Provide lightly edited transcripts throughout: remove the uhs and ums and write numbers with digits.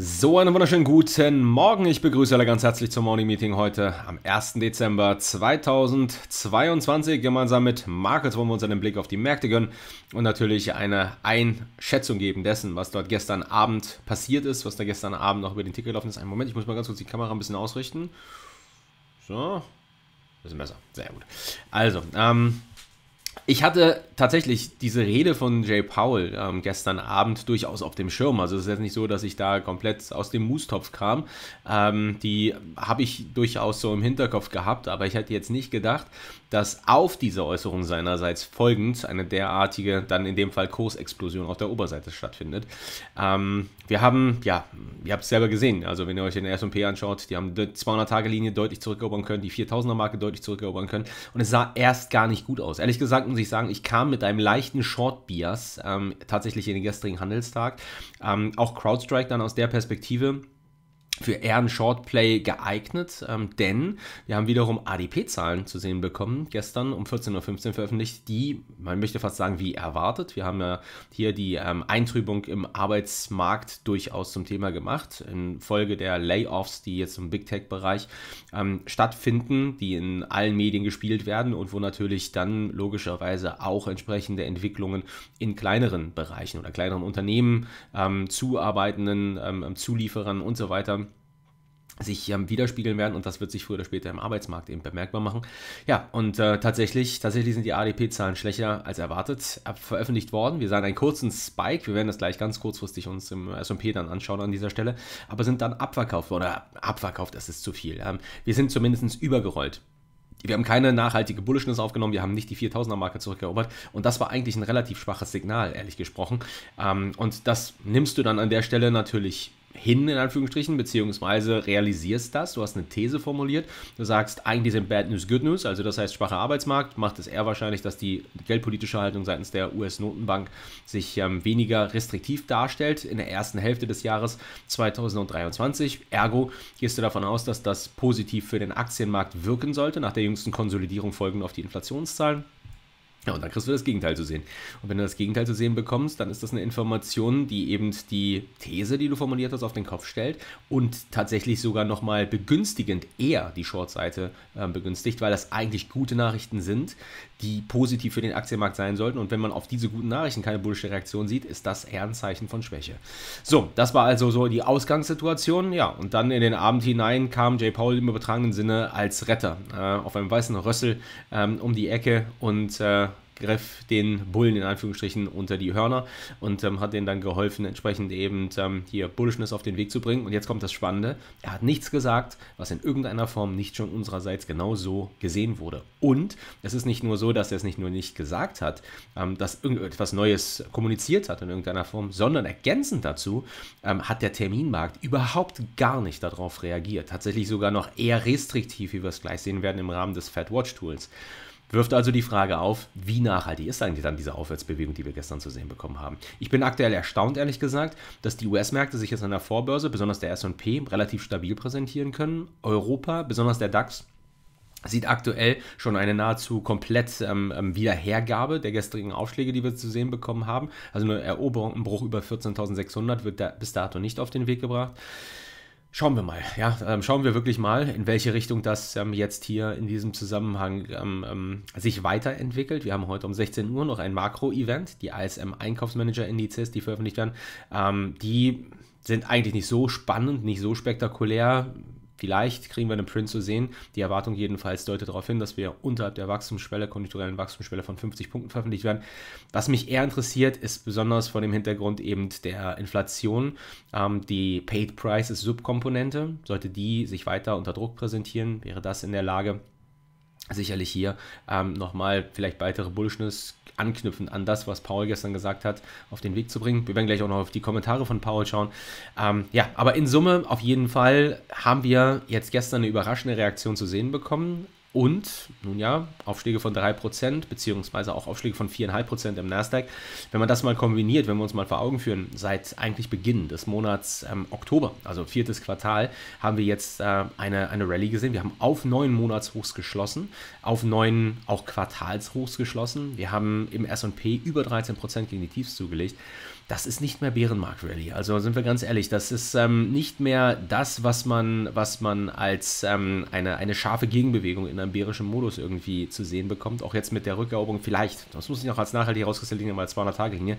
So, einen wunderschönen guten Morgen. Ich begrüße alle ganz herzlich zum Morning Meeting heute am 1. Dezember 2022. Gemeinsam mit Markus wollen wir uns einen Blick auf die Märkte gönnen und natürlich eine Einschätzung geben dessen, was dort gestern Abend passiert ist, was da gestern Abend noch über den Ticker gelaufen ist. Einen Moment, ich muss mal ganz kurz die Kamera ein bisschen ausrichten. So, das ist besser. Sehr gut. Also, ich hatte tatsächlich diese Rede von Jay Powell gestern Abend durchaus auf dem Schirm. Also es ist jetzt nicht so, dass ich da komplett aus dem Moostopf kam. Die habe ich durchaus so im Hinterkopf gehabt, aber ich hätte jetzt nicht gedacht, dass auf diese Äußerung seinerseits folgend eine derartige, dann in dem Fall Kursexplosion auf der Oberseite stattfindet. Wir haben, ja, ihr habt es selber gesehen, also wenn ihr euch den S&P anschaut, die haben die 200-Tage-Linie deutlich zurückerobern können, die 4000er-Marke deutlich zurückerobern können und es sah erst gar nicht gut aus. Ehrlich gesagt muss ich sagen, ich kam mit einem leichten Short-Bias tatsächlich in den gestrigen Handelstag. Auch CrowdStrike dann aus der Perspektive für eher ein Shortplay geeignet, denn wir haben wiederum ADP-Zahlen zu sehen bekommen, gestern um 14.15 Uhr veröffentlicht, die, man möchte fast sagen, wie erwartet. Wir haben ja hier die Eintrübung im Arbeitsmarkt durchaus zum Thema gemacht, infolge der Layoffs, die jetzt im Big-Tech-Bereich stattfinden, die in allen Medien gespielt werden und wo natürlich dann logischerweise auch entsprechende Entwicklungen in kleineren Bereichen oder kleineren Unternehmen, Zuarbeitenden, Zulieferern und so weiter sich widerspiegeln werden und das wird sich früher oder später im Arbeitsmarkt eben bemerkbar machen. Ja, und tatsächlich sind die ADP-Zahlen schlechter als erwartet veröffentlicht worden. Wir sahen einen kurzen Spike, wir werden das gleich ganz kurzfristig uns im S&P dann anschauen an dieser Stelle, aber sind dann abverkauft worden. Oder abverkauft, das ist zu viel. Wir sind zumindest übergerollt. Wir haben keine nachhaltige Bullishness aufgenommen, wir haben nicht die 4000er-Marke zurückerobert und das war eigentlich ein relativ schwaches Signal, ehrlich gesprochen. Und das nimmst du dann an der Stelle natürlich hin, in Anführungsstrichen, beziehungsweise realisierst das, du hast eine These formuliert, du sagst, eigentlich sind Bad News Good News, also das heißt, schwacher Arbeitsmarkt macht es eher wahrscheinlich, dass die geldpolitische Haltung seitens der US-Notenbank sich weniger restriktiv darstellt in der ersten Hälfte des Jahres 2023, ergo gehst du davon aus, dass das positiv für den Aktienmarkt wirken sollte, nach der jüngsten Konsolidierung folgend auf die Inflationszahlen. Ja, und dann kriegst du das Gegenteil zu sehen. Und wenn du das Gegenteil zu sehen bekommst, dann ist das eine Information, die eben die These, die du formuliert hast, auf den Kopf stellt und tatsächlich sogar nochmal begünstigend eher die Shortseite begünstigt, weil das eigentlich gute Nachrichten sind, die positiv für den Aktienmarkt sein sollten. Und wenn man auf diese guten Nachrichten keine bullische Reaktion sieht, ist das eher ein Zeichen von Schwäche. So, das war also so die Ausgangssituation. Ja, und dann in den Abend hinein kam Jay Powell im übertragenen Sinne als Retter auf einem weißen Rössel um die Ecke und griff den Bullen in Anführungsstrichen unter die Hörner und hat denen dann geholfen, entsprechend eben hier Bullishness auf den Weg zu bringen. Und jetzt kommt das Spannende, er hat nichts gesagt, was in irgendeiner Form nicht schon unsererseits genau so gesehen wurde. Und es ist nicht nur so, dass er es nicht nur nicht gesagt hat, dass irgendetwas Neues kommuniziert hat in irgendeiner Form, sondern ergänzend dazu hat der Terminmarkt überhaupt gar nicht darauf reagiert. Tatsächlich sogar noch eher restriktiv, wie wir es gleich sehen werden im Rahmen des FedWatch-Tools. Wirft also die Frage auf, wie nachhaltig ist eigentlich dann diese Aufwärtsbewegung, die wir gestern zu sehen bekommen haben. Ich bin aktuell erstaunt, ehrlich gesagt, dass die US-Märkte sich jetzt an der Vorbörse, besonders der S&P, relativ stabil präsentieren können. Europa, besonders der DAX, sieht aktuell schon eine nahezu komplett Wiederhergabe der gestrigen Aufschläge, die wir zu sehen bekommen haben. Also eine Eroberung, ein Bruch über 14.600 wird da bis dato nicht auf den Weg gebracht. Schauen wir mal, ja, schauen wir wirklich mal, in welche Richtung das jetzt hier in diesem Zusammenhang sich weiterentwickelt. Wir haben heute um 16 Uhr noch ein Makro-Event, die ISM-Einkaufsmanager-Indizes, die veröffentlicht werden. Die sind eigentlich nicht so spannend, nicht so spektakulär. Vielleicht kriegen wir einen Print zu sehen. Die Erwartung jedenfalls deutet darauf hin, dass wir unterhalb der Wachstumsschwelle, konjunkturellen Wachstumsschwelle von 50 Punkten veröffentlicht werden. Was mich eher interessiert, ist besonders vor dem Hintergrund eben der Inflation, die Paid Prices Subkomponente. Sollte die sich weiter unter Druck präsentieren, wäre das in der Lage, sicherlich hier nochmal vielleicht weitere Bullishness anknüpfend an das, was Powell gestern gesagt hat, auf den Weg zu bringen. Wir werden gleich auch noch auf die Kommentare von Powell schauen. Ja, aber in Summe auf jeden Fall haben wir jetzt gestern eine überraschende Reaktion zu sehen bekommen. Und, nun ja, Aufschläge von 3% beziehungsweise auch Aufschläge von 4,5% im Nasdaq. Wenn man das mal kombiniert, wenn wir uns mal vor Augen führen, seit eigentlich Beginn des Monats Oktober, also viertes Quartal, haben wir jetzt eine Rallye gesehen. Wir haben auf neuen Monatshochs geschlossen, auf neuen auch Quartalshochs geschlossen. Wir haben im S&P über 13% gegen die Tiefs zugelegt. das ist nicht mehr Bärenmarkt-Rallye. Also sind wir ganz ehrlich, das ist nicht mehr das, was man als eine scharfe Gegenbewegung in einem bärischen Modus irgendwie zu sehen bekommt. Auch jetzt mit der Rückeroberung vielleicht, das muss ich noch als nachhaltig rauskristallisieren, mal 200-Tage-Linie.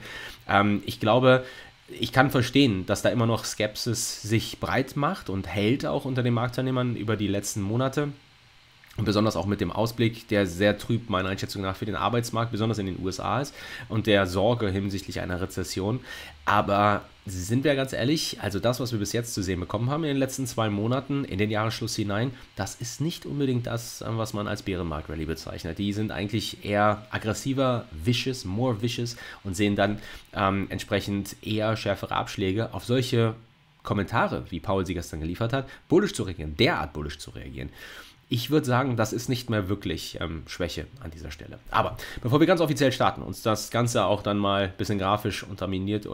Ich glaube, ich kann verstehen, dass da immer noch Skepsis sich breit macht und hält auch unter den Marktteilnehmern über die letzten Monate. Und besonders auch mit dem Ausblick, der sehr trüb meiner Einschätzung nach für den Arbeitsmarkt, besonders in den USA ist, und der Sorge hinsichtlich einer Rezession. Aber sind wir ganz ehrlich, also das, was wir bis jetzt zu sehen bekommen haben in den letzten 2 Monaten, in den Jahresschluss hinein, das ist nicht unbedingt das, was man als Bärenmarkt-Rallye bezeichnet. Die sind eigentlich eher aggressiver, vicious, more vicious, und sehen dann entsprechend eher schärfere Abschläge auf solche Kommentare, wie Powell sie gestern geliefert hat, bullisch zu reagieren, derart bullisch zu reagieren. Ich würde sagen, das ist nicht mehr wirklich Schwäche an dieser Stelle. Aber bevor wir ganz offiziell starten, uns das Ganze auch dann mal ein bisschen grafisch unterlegt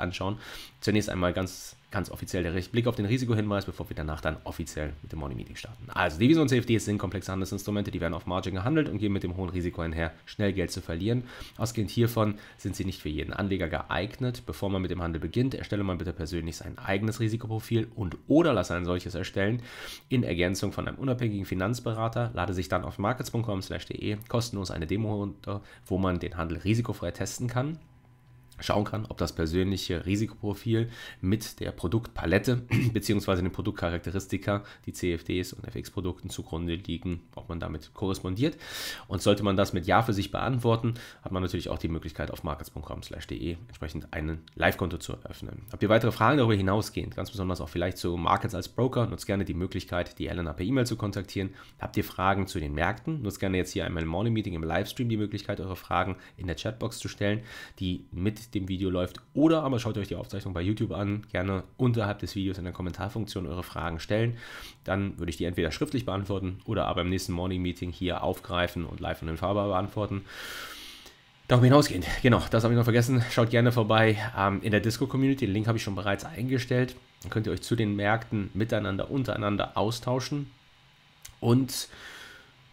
anschauen, zunächst einmal ganz offiziell der Blick auf den Risikohinweis, bevor wir danach dann offiziell mit dem Morning Meeting starten. Also Devisen und CFDs sind komplexe Handelsinstrumente, die werden auf Margin gehandelt und gehen mit dem hohen Risiko einher, schnell Geld zu verlieren. Ausgehend hiervon sind sie nicht für jeden Anleger geeignet. Bevor man mit dem Handel beginnt, erstelle man bitte persönlich sein eigenes Risikoprofil und oder lasse ein solches erstellen in Ergänzung von einem unabhängigen Finanzberater. Lade sich dann auf markets.com/de kostenlos eine Demo runter, wo man den Handel risikofrei testen kann. Schauen kann, ob das persönliche Risikoprofil mit der Produktpalette bzw. den Produktcharakteristika, die CFDs und FX-Produkten zugrunde liegen, ob man damit korrespondiert. Und sollte man das mit Ja für sich beantworten, hat man natürlich auch die Möglichkeit, auf markets.com/de entsprechend ein Live-Konto zu eröffnen. Habt ihr weitere Fragen darüber hinausgehend, ganz besonders auch vielleicht zu Markets als Broker, nutzt gerne die Möglichkeit, die Elena per E-Mail zu kontaktieren. Habt ihr Fragen zu den Märkten, nutzt gerne jetzt hier einmal im Morning Meeting im Livestream die Möglichkeit, eure Fragen in der Chatbox zu stellen, die mit dem Video läuft, oder aber schaut euch die Aufzeichnung bei YouTube an, gerne unterhalb des Videos in der Kommentarfunktion eure Fragen stellen, dann würde ich die entweder schriftlich beantworten oder aber im nächsten Morning Meeting hier aufgreifen und live und in Farbe beantworten. Darüber hinausgehend, genau, das habe ich noch vergessen, schaut gerne vorbei in der Discord-Community, den Link habe ich schon bereits eingestellt, dann könnt ihr euch zu den Märkten miteinander, untereinander austauschen, und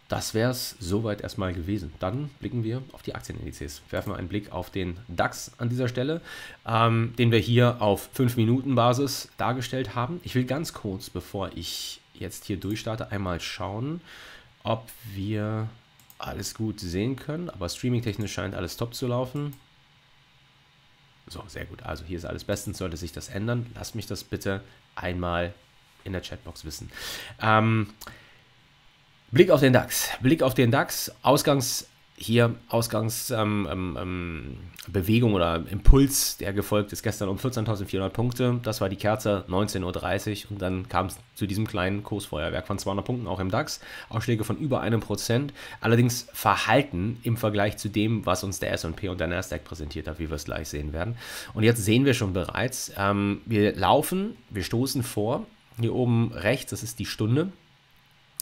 das wäre es soweit erstmal gewesen. Dann blicken wir auf die Aktienindizes. Werfen wir einen Blick auf den DAX an dieser Stelle, den wir hier auf 5-Minuten-Basis dargestellt haben. Ich will ganz kurz, bevor ich jetzt hier durchstarte, einmal schauen, ob wir alles gut sehen können. Aber streamingtechnisch scheint alles top zu laufen. So, sehr gut. Also hier ist alles bestens. Sollte sich das ändern, lasst mich das bitte einmal in der Chatbox wissen. Blick auf den DAX, Ausgangsbewegung oder Impuls, der gefolgt ist gestern um 14.400 Punkte, das war die Kerze, 19.30 Uhr, und dann kam es zu diesem kleinen Kursfeuerwerk von 200 Punkten auch im DAX, Ausschläge von über 1%, allerdings verhalten im Vergleich zu dem, was uns der S&P und der Nasdaq präsentiert hat, wie wir es gleich sehen werden. Und jetzt sehen wir schon bereits, wir stoßen vor, hier oben rechts, das ist die Stunde,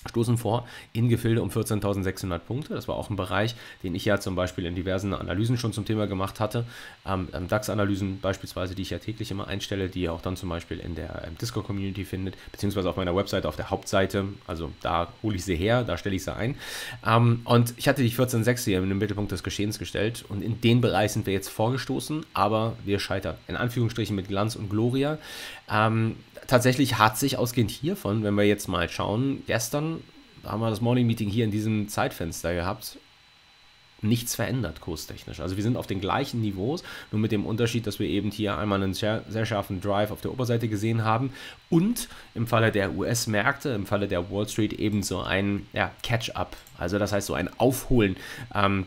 stoßen vor in Gefilde um 14.600 Punkte. Das war auch ein Bereich, den ich ja zum Beispiel in diversen Analysen schon zum Thema gemacht hatte. DAX-Analysen beispielsweise, die ich ja täglich immer einstelle, die ihr auch dann zum Beispiel in der Discord-Community findet, beziehungsweise auf meiner Webseite, auf der Hauptseite. Also da hole ich sie her, da stelle ich sie ein. Und ich hatte die 14.6 hier in den Mittelpunkt des Geschehens gestellt. Und in den Bereich sind wir jetzt vorgestoßen, aber wir scheitern. In Anführungsstrichen mit Glanz und Gloria. Tatsächlich hat sich ausgehend hiervon, wenn wir jetzt mal schauen, gestern haben wir das Morning Meeting hier in diesem Zeitfenster gehabt, nichts verändert kurstechnisch. Also wir sind auf den gleichen Niveaus, nur mit dem Unterschied, dass wir eben hier einmal einen sehr scharfen Drive auf der Oberseite gesehen haben und im Falle der US-Märkte, im Falle der Wall Street eben so ein Catch-up, also das heißt so ein Aufholen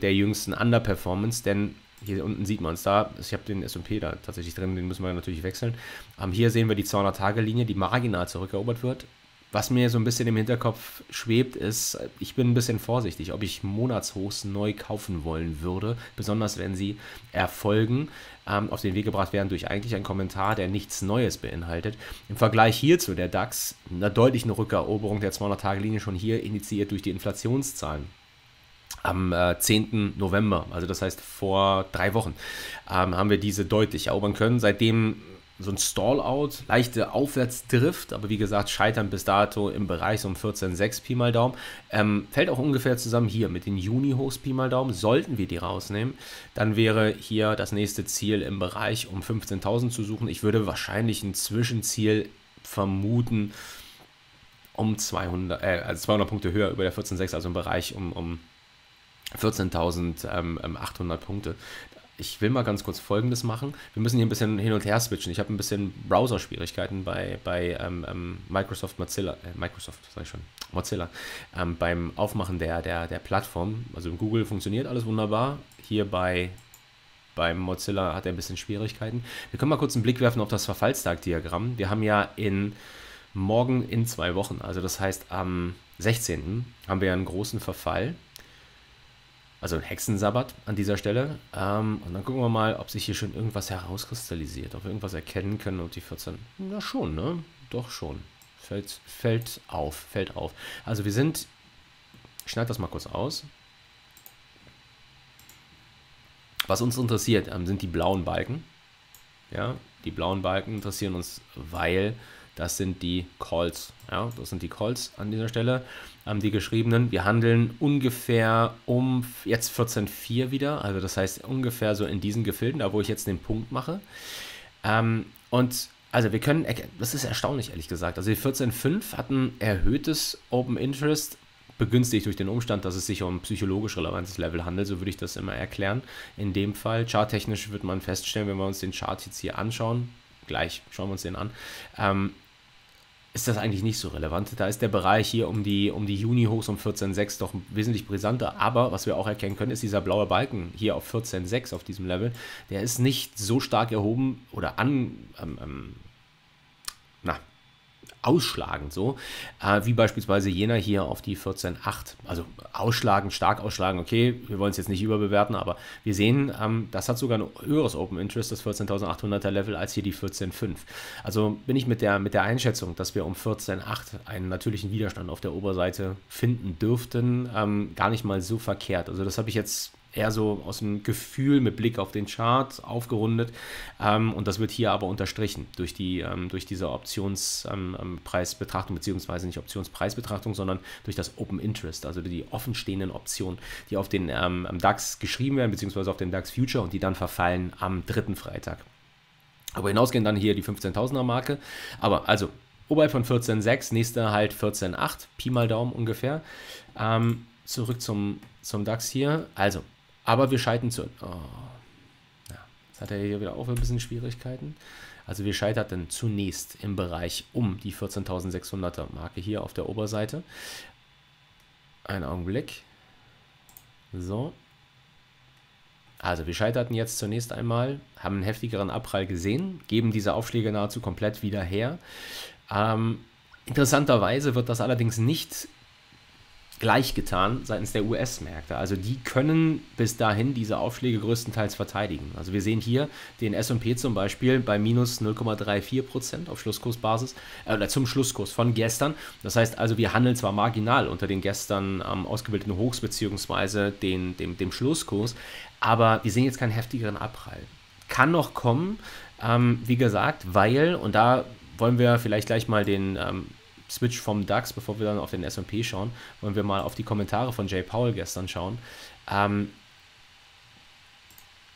der jüngsten Underperformance, denn hier unten sieht man es da, ich habe den S&P da tatsächlich drin, den müssen wir natürlich wechseln. Hier sehen wir die 200-Tage-Linie, die marginal zurückerobert wird. Was mir so ein bisschen im Hinterkopf schwebt, ist, ich bin ein bisschen vorsichtig, ob ich Monatshochs neu kaufen wollen würde, besonders wenn sie erfolgen, auf den Weg gebracht werden durch eigentlich einen Kommentar, der nichts Neues beinhaltet. Im Vergleich hierzu, der DAX, eine deutliche Rückeroberung der 200-Tage-Linie schon hier initiiert durch die Inflationszahlen. Am 10. November, also das heißt vor 3 Wochen, haben wir diese deutlich erobern können. Seitdem so ein Stall-out, leichte Aufwärtsdrift, aber wie gesagt, scheitern bis dato im Bereich so um 14,6 Pi mal Daumen. Fällt auch ungefähr zusammen hier mit den Juni-Hochs Pi mal Daumen. Sollten wir die rausnehmen, dann wäre hier das nächste Ziel im Bereich um 15.000 zu suchen. Ich würde wahrscheinlich ein Zwischenziel vermuten, um 200 Punkte höher über der 14,6, also im Bereich um 14.800 Punkte. Ich will mal ganz kurz Folgendes machen. Wir müssen hier ein bisschen hin und her switchen. Ich habe ein bisschen Browser-Schwierigkeiten bei Mozilla, beim Aufmachen der Plattform. Also im Google funktioniert alles wunderbar. Hier beim Mozilla hat er ein bisschen Schwierigkeiten. Wir können mal kurz einen Blick werfen auf das Verfallstagdiagramm. Wir haben ja morgen in 2 Wochen, also das heißt am 16. haben wir einen großen Verfall. Also ein Hexensabbat an dieser Stelle. Und dann gucken wir mal, ob sich hier schon irgendwas herauskristallisiert, ob wir irgendwas erkennen können. Und die 14, na schon, ne? Doch schon. Fällt auf. Also wir sind, ich schneide das mal kurz aus. Was uns interessiert, sind die blauen Balken. Ja, die blauen Balken interessieren uns, weil das sind die Calls. Ja, das sind die Calls an dieser Stelle. Die geschriebenen, wir handeln ungefähr um jetzt 14,4 wieder, also das heißt ungefähr so in diesen Gefilden, da wo ich jetzt den Punkt mache. Und also wir können, das ist erstaunlich ehrlich gesagt, also die 14,5 hat ein erhöhtes Open Interest, begünstigt durch den Umstand, dass es sich um psychologisch relevantes Level handelt, so würde ich das immer erklären. In dem Fall, charttechnisch wird man feststellen, wenn wir uns den Chart jetzt hier anschauen, gleich schauen wir uns den an, ist das eigentlich nicht so relevant. Da ist der Bereich hier um die Juni-Hochs um 14,6 doch wesentlich brisanter. Aber was wir auch erkennen können, ist dieser blaue Balken hier auf 14,6 auf diesem Level, der ist nicht so stark erhoben oder ausschlagend so, wie beispielsweise jener hier auf die 14,8. Also ausschlagend, stark ausschlagend, okay, wir wollen es jetzt nicht überbewerten, aber wir sehen, das hat sogar ein höheres Open Interest, das 14.800er Level, als hier die 14,5. Also bin ich mit der Einschätzung, dass wir um 14,8 einen natürlichen Widerstand auf der Oberseite finden dürften, gar nicht mal so verkehrt. Also das habe ich jetzt eher so aus dem Gefühl mit Blick auf den Chart aufgerundet, und das wird hier aber unterstrichen durch diese Optionspreisbetrachtung, beziehungsweise nicht Optionspreisbetrachtung, sondern durch das Open Interest, also die offenstehenden Optionen, die auf den DAX geschrieben werden, beziehungsweise auf den DAX Future, und die dann verfallen am 3. Freitag. Aber hinausgehen dann hier die 15.000er Marke, aber also oberhalb von 14,6, nächster halt 14,8, Pi mal Daumen ungefähr. Zurück zum DAX hier, also aber wir scheitern zu... Oh, ja, jetzt hat er hier wieder auch ein bisschen Schwierigkeiten. Also wir scheiterten zunächst im Bereich um die 14.600er Marke hier auf der Oberseite. Einen Augenblick. So. Also wir scheiterten jetzt zunächst einmal, haben einen heftigeren Abprall gesehen, geben diese Aufschläge nahezu komplett wieder her. Interessanterweise wird das allerdings nicht gleich getan seitens der US-Märkte. Also die können bis dahin diese Aufschläge größtenteils verteidigen. Also wir sehen hier den S&P zum Beispiel bei minus 0,34% auf Schlusskursbasis, oder zum Schlusskurs von gestern. Das heißt also, wir handeln zwar marginal unter den gestern ausgebildeten Hochs beziehungsweise dem Schlusskurs, aber wir sehen jetzt keinen heftigeren Abprall. Kann noch kommen, wie gesagt, weil, und da wollen wir vielleicht gleich mal den Switch vom DAX, bevor wir dann auf den S&P schauen, wollen wir mal auf die Kommentare von Jay Powell gestern schauen.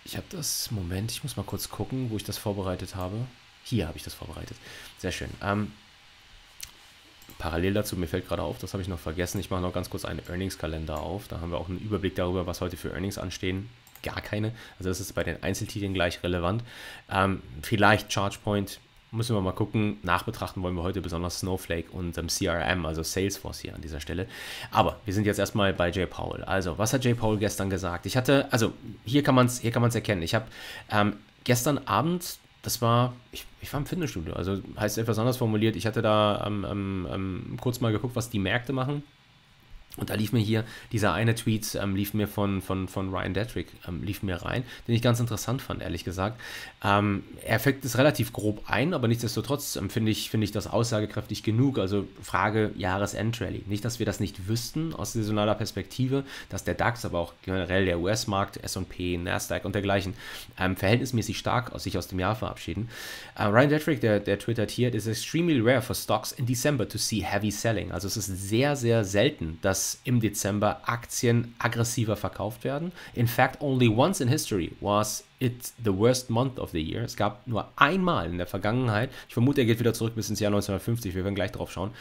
Ich habe das, Moment, ich muss mal kurz gucken, wo ich das vorbereitet habe. Hier habe ich das vorbereitet. Sehr schön. Parallel dazu, mir fällt gerade auf, das habe ich noch vergessen, ich mache noch ganz kurz einen Earnings-Kalender auf. Da haben wir auch einen Überblick darüber, was heute für Earnings anstehen. Gar keine. Also das ist bei den Einzeltiteln gleich relevant. Vielleicht ChargePoint. Müssen wir mal gucken, nachbetrachten wollen wir heute besonders Snowflake und CRM, also Salesforce hier an dieser Stelle. Aber wir sind jetzt erstmal bei Jay Powell. Also, was hat Jay Powell gestern gesagt? Ich hatte, also hier kann man es erkennen. Ich habe gestern Abend, das war, ich war im Fitnessstudio, also heißt etwas anders formuliert, ich hatte da kurz mal geguckt, was die Märkte machen. Und da lief mir hier, dieser eine Tweet lief mir von Ryan Detrick lief mir rein, den ich ganz interessant fand, ehrlich gesagt. Er fängt es relativ grob ein, aber nichtsdestotrotz finde ich das aussagekräftig genug. Also Frage Jahresendrally. Nicht, dass wir das nicht wüssten aus saisonaler Perspektive, dass der DAX, aber auch generell der US-Markt, S&P, Nasdaq und dergleichen verhältnismäßig stark sich aus dem Jahr verabschieden. Ryan Detrick, der twittert hier, it is extremely rare for stocks in December to see heavy selling. Also es ist sehr, sehr selten, dass im Dezember Aktien aggressiver verkauft werden. In fact, only once in history was it the worst month of the year. Es gab nur einmal in der Vergangenheit, ich vermute, er geht wieder zurück bis ins Jahr 1950, wir werden gleich drauf schauen,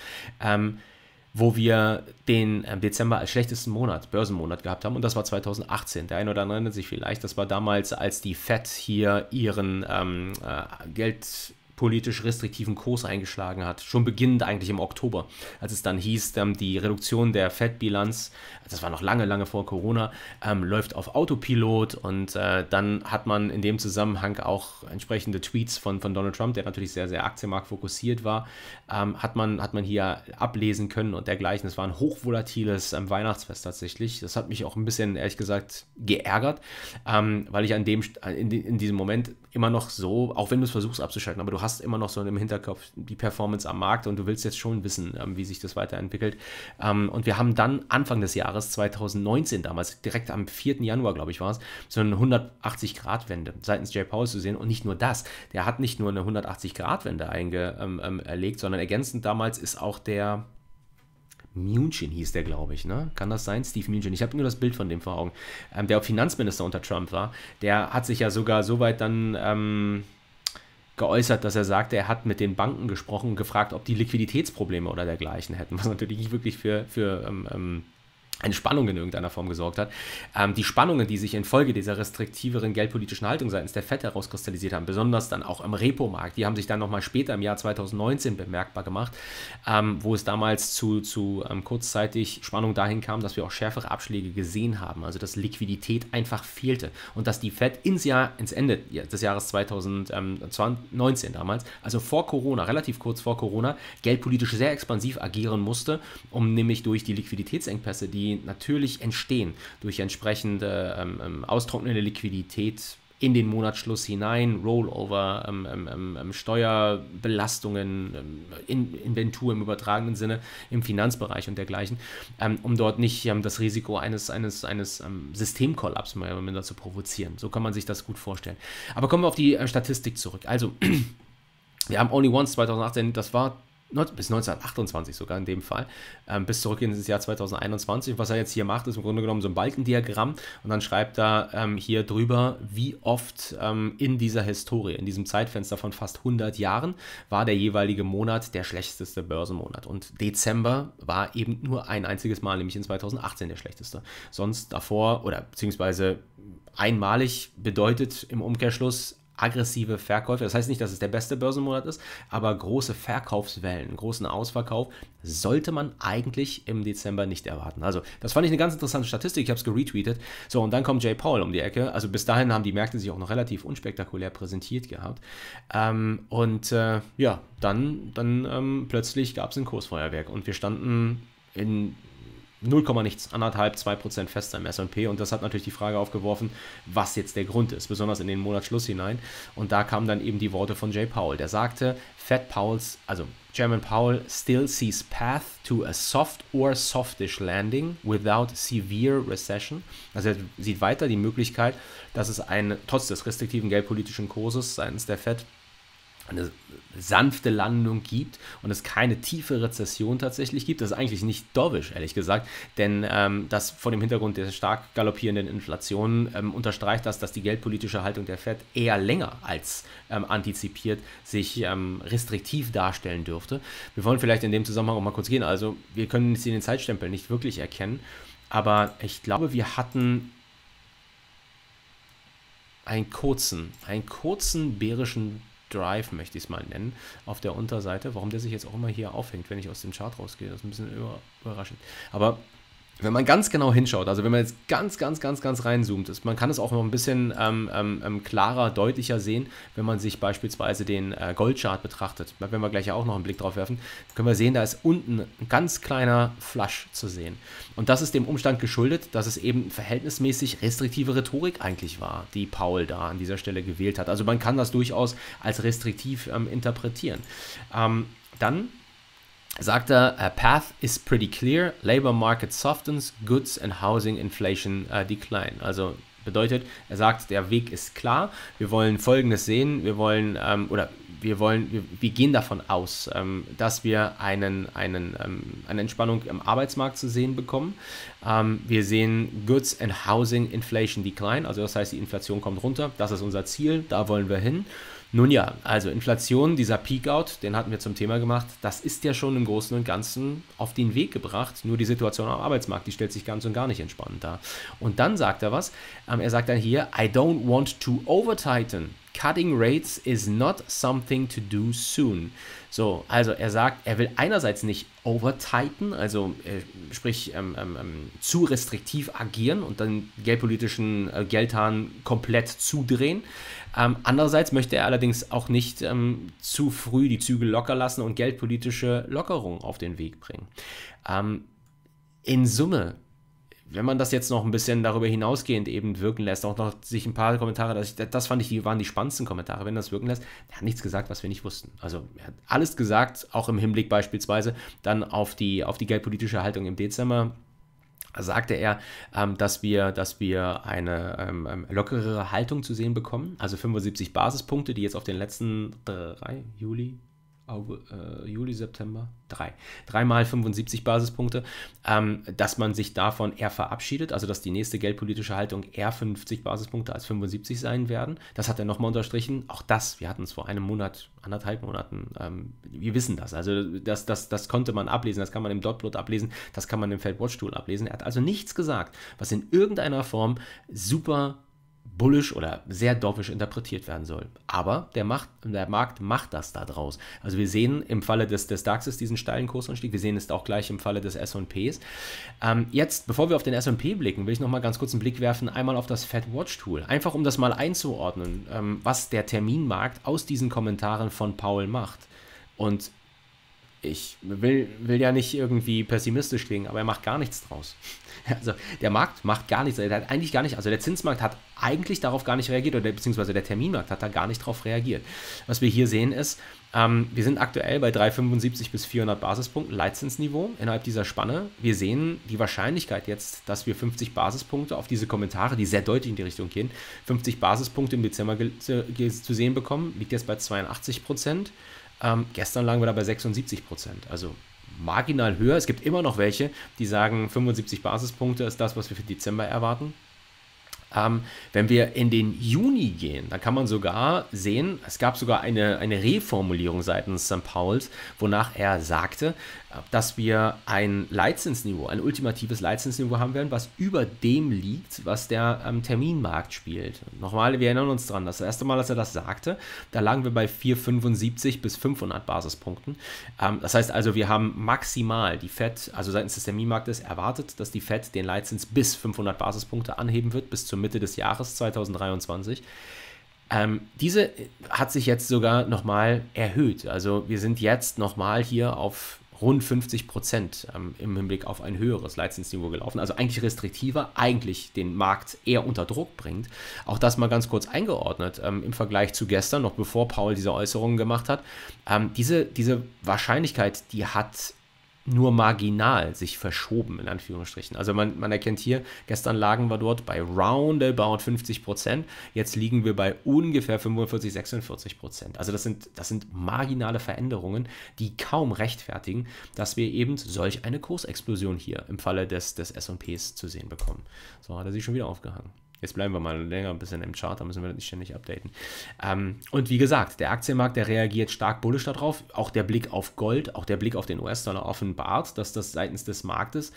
wo wir den Dezember als schlechtesten Monat, Börsenmonat gehabt haben, und das war 2018. Der eine oder andere erinnert sich vielleicht, das war damals, als die FED hier ihren geldpolitisch restriktiven Kurs eingeschlagen hat, schon beginnend eigentlich im Oktober, als es dann hieß, die Reduktion der FED-Bilanz, das war noch lange, lange vor Corona, läuft auf Autopilot, und dann hat man in dem Zusammenhang auch entsprechende Tweets von Donald Trump, der natürlich sehr, sehr aktienmarktfokussiert war, hat man hier ablesen können und dergleichen. Es war ein hochvolatiles Weihnachtsfest tatsächlich. Das hat mich auch ein bisschen, ehrlich gesagt, geärgert, weil ich in diesem Moment immer noch so, auch wenn du es versuchst abzuschalten, aber du hast immer noch so im Hinterkopf die Performance am Markt, und du willst jetzt schon wissen, wie sich das weiterentwickelt. Und wir haben dann Anfang des Jahres 2019 damals, direkt am 4. Januar, glaube ich, war es, so eine 180-Grad-Wende seitens Jay Powell zu sehen. Und nicht nur das, der hat nicht nur eine 180-Grad-Wende erlegt, sondern ergänzend damals ist auch der Mnuchin hieß der, glaube ich, ne? Kann das sein? Steve Mnuchin. Ich habe nur das Bild von dem vor Augen. Der auch Finanzminister unter Trump war. Der hat sich ja sogar so weit dann geäußert, dass er sagte, er hat mit den Banken gesprochen und gefragt, ob die Liquiditätsprobleme oder dergleichen hätten, was natürlich nicht wirklich für eine Spannung in irgendeiner Form gesorgt hat. Die Spannungen, die sich infolge dieser restriktiveren geldpolitischen Haltung seitens der FED herauskristallisiert haben, besonders dann auch am Repo-Markt, die haben sich dann nochmal später im Jahr 2019 bemerkbar gemacht, wo es damals zu kurzzeitig Spannung dahin kam, dass wir auch schärfere Abschläge gesehen haben, also dass Liquidität einfach fehlte und dass die FED ins Ende des Jahres 2019 damals, also vor Corona, relativ kurz vor Corona, geldpolitisch sehr expansiv agieren musste, um nämlich durch die Liquiditätsengpässe, die natürlich entstehen durch entsprechende austrocknende Liquidität in den Monatsschluss hinein, Rollover, Steuerbelastungen, Inventur im übertragenen Sinne, im Finanzbereich und dergleichen, um dort nicht das Risiko eines Systemkollaps mehr minder zu provozieren. So kann man sich das gut vorstellen. Aber kommen wir auf die Statistik zurück. Also, wir haben Only Once 2018, das war bis 1928 sogar in dem Fall, bis zurück ins Jahr 2021. Was er jetzt hier macht, ist im Grunde genommen so ein Balkendiagramm, und dann schreibt er hier drüber, wie oft in dieser Historie, in diesem Zeitfenster von fast 100 Jahren, war der jeweilige Monat der schlechteste Börsenmonat. Und Dezember war eben nur ein einziges Mal, nämlich in 2018 der schlechteste. Sonst davor, oder beziehungsweise einmalig, bedeutet im Umkehrschluss aggressive Verkäufe. Das heißt nicht, dass es der beste Börsenmonat ist, aber große Verkaufswellen, großen Ausverkauf sollte man eigentlich im Dezember nicht erwarten. Also, das fand ich eine ganz interessante Statistik. Ich habe es geretweetet. So, und dann kommt Jay Powell um die Ecke. Also, bis dahin haben die Märkte sich auch noch relativ unspektakulär präsentiert gehabt. Ja, dann plötzlich gab es ein Kursfeuerwerk, und wir standen in 0, nichts, 1,5–2% fester im S&P, und das hat natürlich die Frage aufgeworfen, was jetzt der Grund ist, besonders in den Monatsschluss hinein, und da kamen dann eben die Worte von Jay Powell, der sagte, Chairman Powell still sees path to a soft or softish landing without severe recession. Also er sieht weiter die Möglichkeit, dass es trotz des restriktiven geldpolitischen Kurses seitens der FED eine sanfte Landung gibt und es keine tiefe Rezession tatsächlich gibt. Das ist eigentlich nicht dovish, ehrlich gesagt, denn das vor dem Hintergrund der stark galoppierenden Inflation unterstreicht das, dass die geldpolitische Haltung der FED eher länger als antizipiert sich restriktiv darstellen dürfte. Wir wollen vielleicht in dem Zusammenhang auch mal kurz gehen. Also wir können jetzt den Zeitstempel nicht wirklich erkennen, aber ich glaube, wir hatten einen kurzen bärischen Drive, möchte ich es mal nennen, auf der Unterseite. Warum der sich jetzt auch immer hier aufhängt, wenn ich aus dem Chart rausgehe, das ist ein bisschen überraschend. Aber Wenn man ganz genau hinschaut, also wenn man jetzt ganz reinzoomt, man kann es auch noch ein bisschen klarer, deutlicher sehen, wenn man sich beispielsweise den Goldchart betrachtet. Da werden wir gleich ja auch noch einen Blick drauf werfen. Können wir sehen, da ist unten ein ganz kleiner Flush zu sehen. Und das ist dem Umstand geschuldet, dass es eben verhältnismäßig restriktive Rhetorik eigentlich war, die Powell da an dieser Stelle gewählt hat. Also man kann das durchaus als restriktiv interpretieren. Dann sagt er, a path is pretty clear, labor market softens, goods and housing inflation decline. Also bedeutet, er sagt, der Weg ist klar, wir wollen Folgendes sehen, wir wollen, wir gehen davon aus, dass wir eine Entspannung im Arbeitsmarkt zu sehen bekommen. Wir sehen Goods and Housing Inflation Decline, also das heißt, die Inflation kommt runter, das ist unser Ziel, da wollen wir hin. Nun ja, also Inflation, dieser Peak-Out, den hatten wir zum Thema gemacht, das ist ja schon im Großen und Ganzen auf den Weg gebracht, nur die Situation am Arbeitsmarkt, die stellt sich ganz und gar nicht entspannt dar. Und dann sagt er was, er sagt dann hier, I don't want to overtighten, cutting rates is not something to do soon. So, also er sagt, er will einerseits nicht overtighten, also sprich zu restriktiv agieren und dann geldpolitischen Geldhahn komplett zudrehen. Andererseits möchte er allerdings auch nicht zu früh die Zügel locker lassen und geldpolitische Lockerung auf den Weg bringen. In Summe, wenn man das jetzt noch ein bisschen darüber hinausgehend eben wirken lässt, auch noch sich ein paar Kommentare, das fand ich, die waren die spannendsten Kommentare, wenn das wirken lässt, er hat nichts gesagt, was wir nicht wussten. Also er hat alles gesagt, auch im Hinblick beispielsweise dann auf die geldpolitische Haltung im Dezember, sagte er, dass wir eine lockerere Haltung zu sehen bekommen, also 75 Basispunkte, die jetzt auf den letzten dreimal 75 Basispunkte, dass man sich davon eher verabschiedet, also dass die nächste geldpolitische Haltung eher 50 Basispunkte als 75 sein werden. Das hat er nochmal unterstrichen. Auch das, wir hatten es vor einem Monat, anderthalb Monaten, wir wissen das. Also das konnte man ablesen, das kann man im Dotplot ablesen, das kann man im FedWatch-Tool ablesen. Er hat also nichts gesagt, was in irgendeiner Form super bullisch oder sehr dovish interpretiert werden soll. Aber der Markt macht das da draus. Also wir sehen im Falle des DAXes diesen steilen Kursanstieg, wir sehen es auch gleich im Falle des S&Ps. Jetzt, bevor wir auf den S&P blicken, will ich nochmal ganz kurz einen Blick werfen, einmal auf das FedWatch-Tool. Einfach um das mal einzuordnen, was der Terminmarkt aus diesen Kommentaren von Powell macht. Und ich will ja nicht irgendwie pessimistisch klingen, aber er macht gar nichts draus. Also der Markt macht gar nichts, er hat eigentlich gar nicht, also der Zinsmarkt hat eigentlich darauf gar nicht reagiert, oder beziehungsweise der Terminmarkt hat da gar nicht drauf reagiert. Was wir hier sehen ist, wir sind aktuell bei 375 bis 400 Basispunkten, Leitzinsniveau innerhalb dieser Spanne. Wir sehen die Wahrscheinlichkeit jetzt, dass wir 50 Basispunkte auf diese Kommentare, die sehr deutlich in die Richtung gehen, 50 Basispunkte im Dezember zu sehen bekommen, liegt jetzt bei 82%. Gestern lagen wir da bei 76%, also marginal höher. Es gibt immer noch welche, die sagen, 75 Basispunkte ist das, was wir für Dezember erwarten. Wenn wir in den Juni gehen, dann kann man sogar sehen, es gab sogar eine Reformulierung seitens St. Pauls, wonach er sagte, dass wir ein Leitzinsniveau, ein ultimatives Leitzinsniveau haben werden, was über dem liegt, was der Terminmarkt spielt. Nochmal, wir erinnern uns dran, das erste Mal, dass er das sagte, da lagen wir bei 475 bis 500 Basispunkten. Das heißt also, wir haben maximal die FED, also seitens des Terminmarktes erwartet, dass die FED den Leitzins bis 500 Basispunkte anheben wird, bis zur Mitte des Jahres 2023. Diese hat sich jetzt sogar nochmal erhöht. Also wir sind jetzt nochmal hier auf rund 50% im Hinblick auf ein höheres Leitzinsniveau gelaufen, also eigentlich restriktiver, eigentlich den Markt eher unter Druck bringt. Auch das mal ganz kurz eingeordnet im Vergleich zu gestern, noch bevor Powell diese Äußerungen gemacht hat. Diese Wahrscheinlichkeit, die hat nur marginal sich verschoben, in Anführungsstrichen. Also man erkennt hier, gestern lagen wir dort bei roundabout 50%, jetzt liegen wir bei ungefähr 45, 46%. Also das sind marginale Veränderungen, die kaum rechtfertigen, dass wir eben solch eine Kursexplosion hier im Falle des S&Ps zu sehen bekommen. So, hat er sich schon wieder aufgehangen. Jetzt bleiben wir mal länger ein bisschen im Chart, da müssen wir das nicht ständig updaten. Und wie gesagt, der Aktienmarkt, der reagiert stark bullisch darauf. Auch der Blick auf Gold, auch der Blick auf den US-Dollar offenbart, dass das seitens des Marktes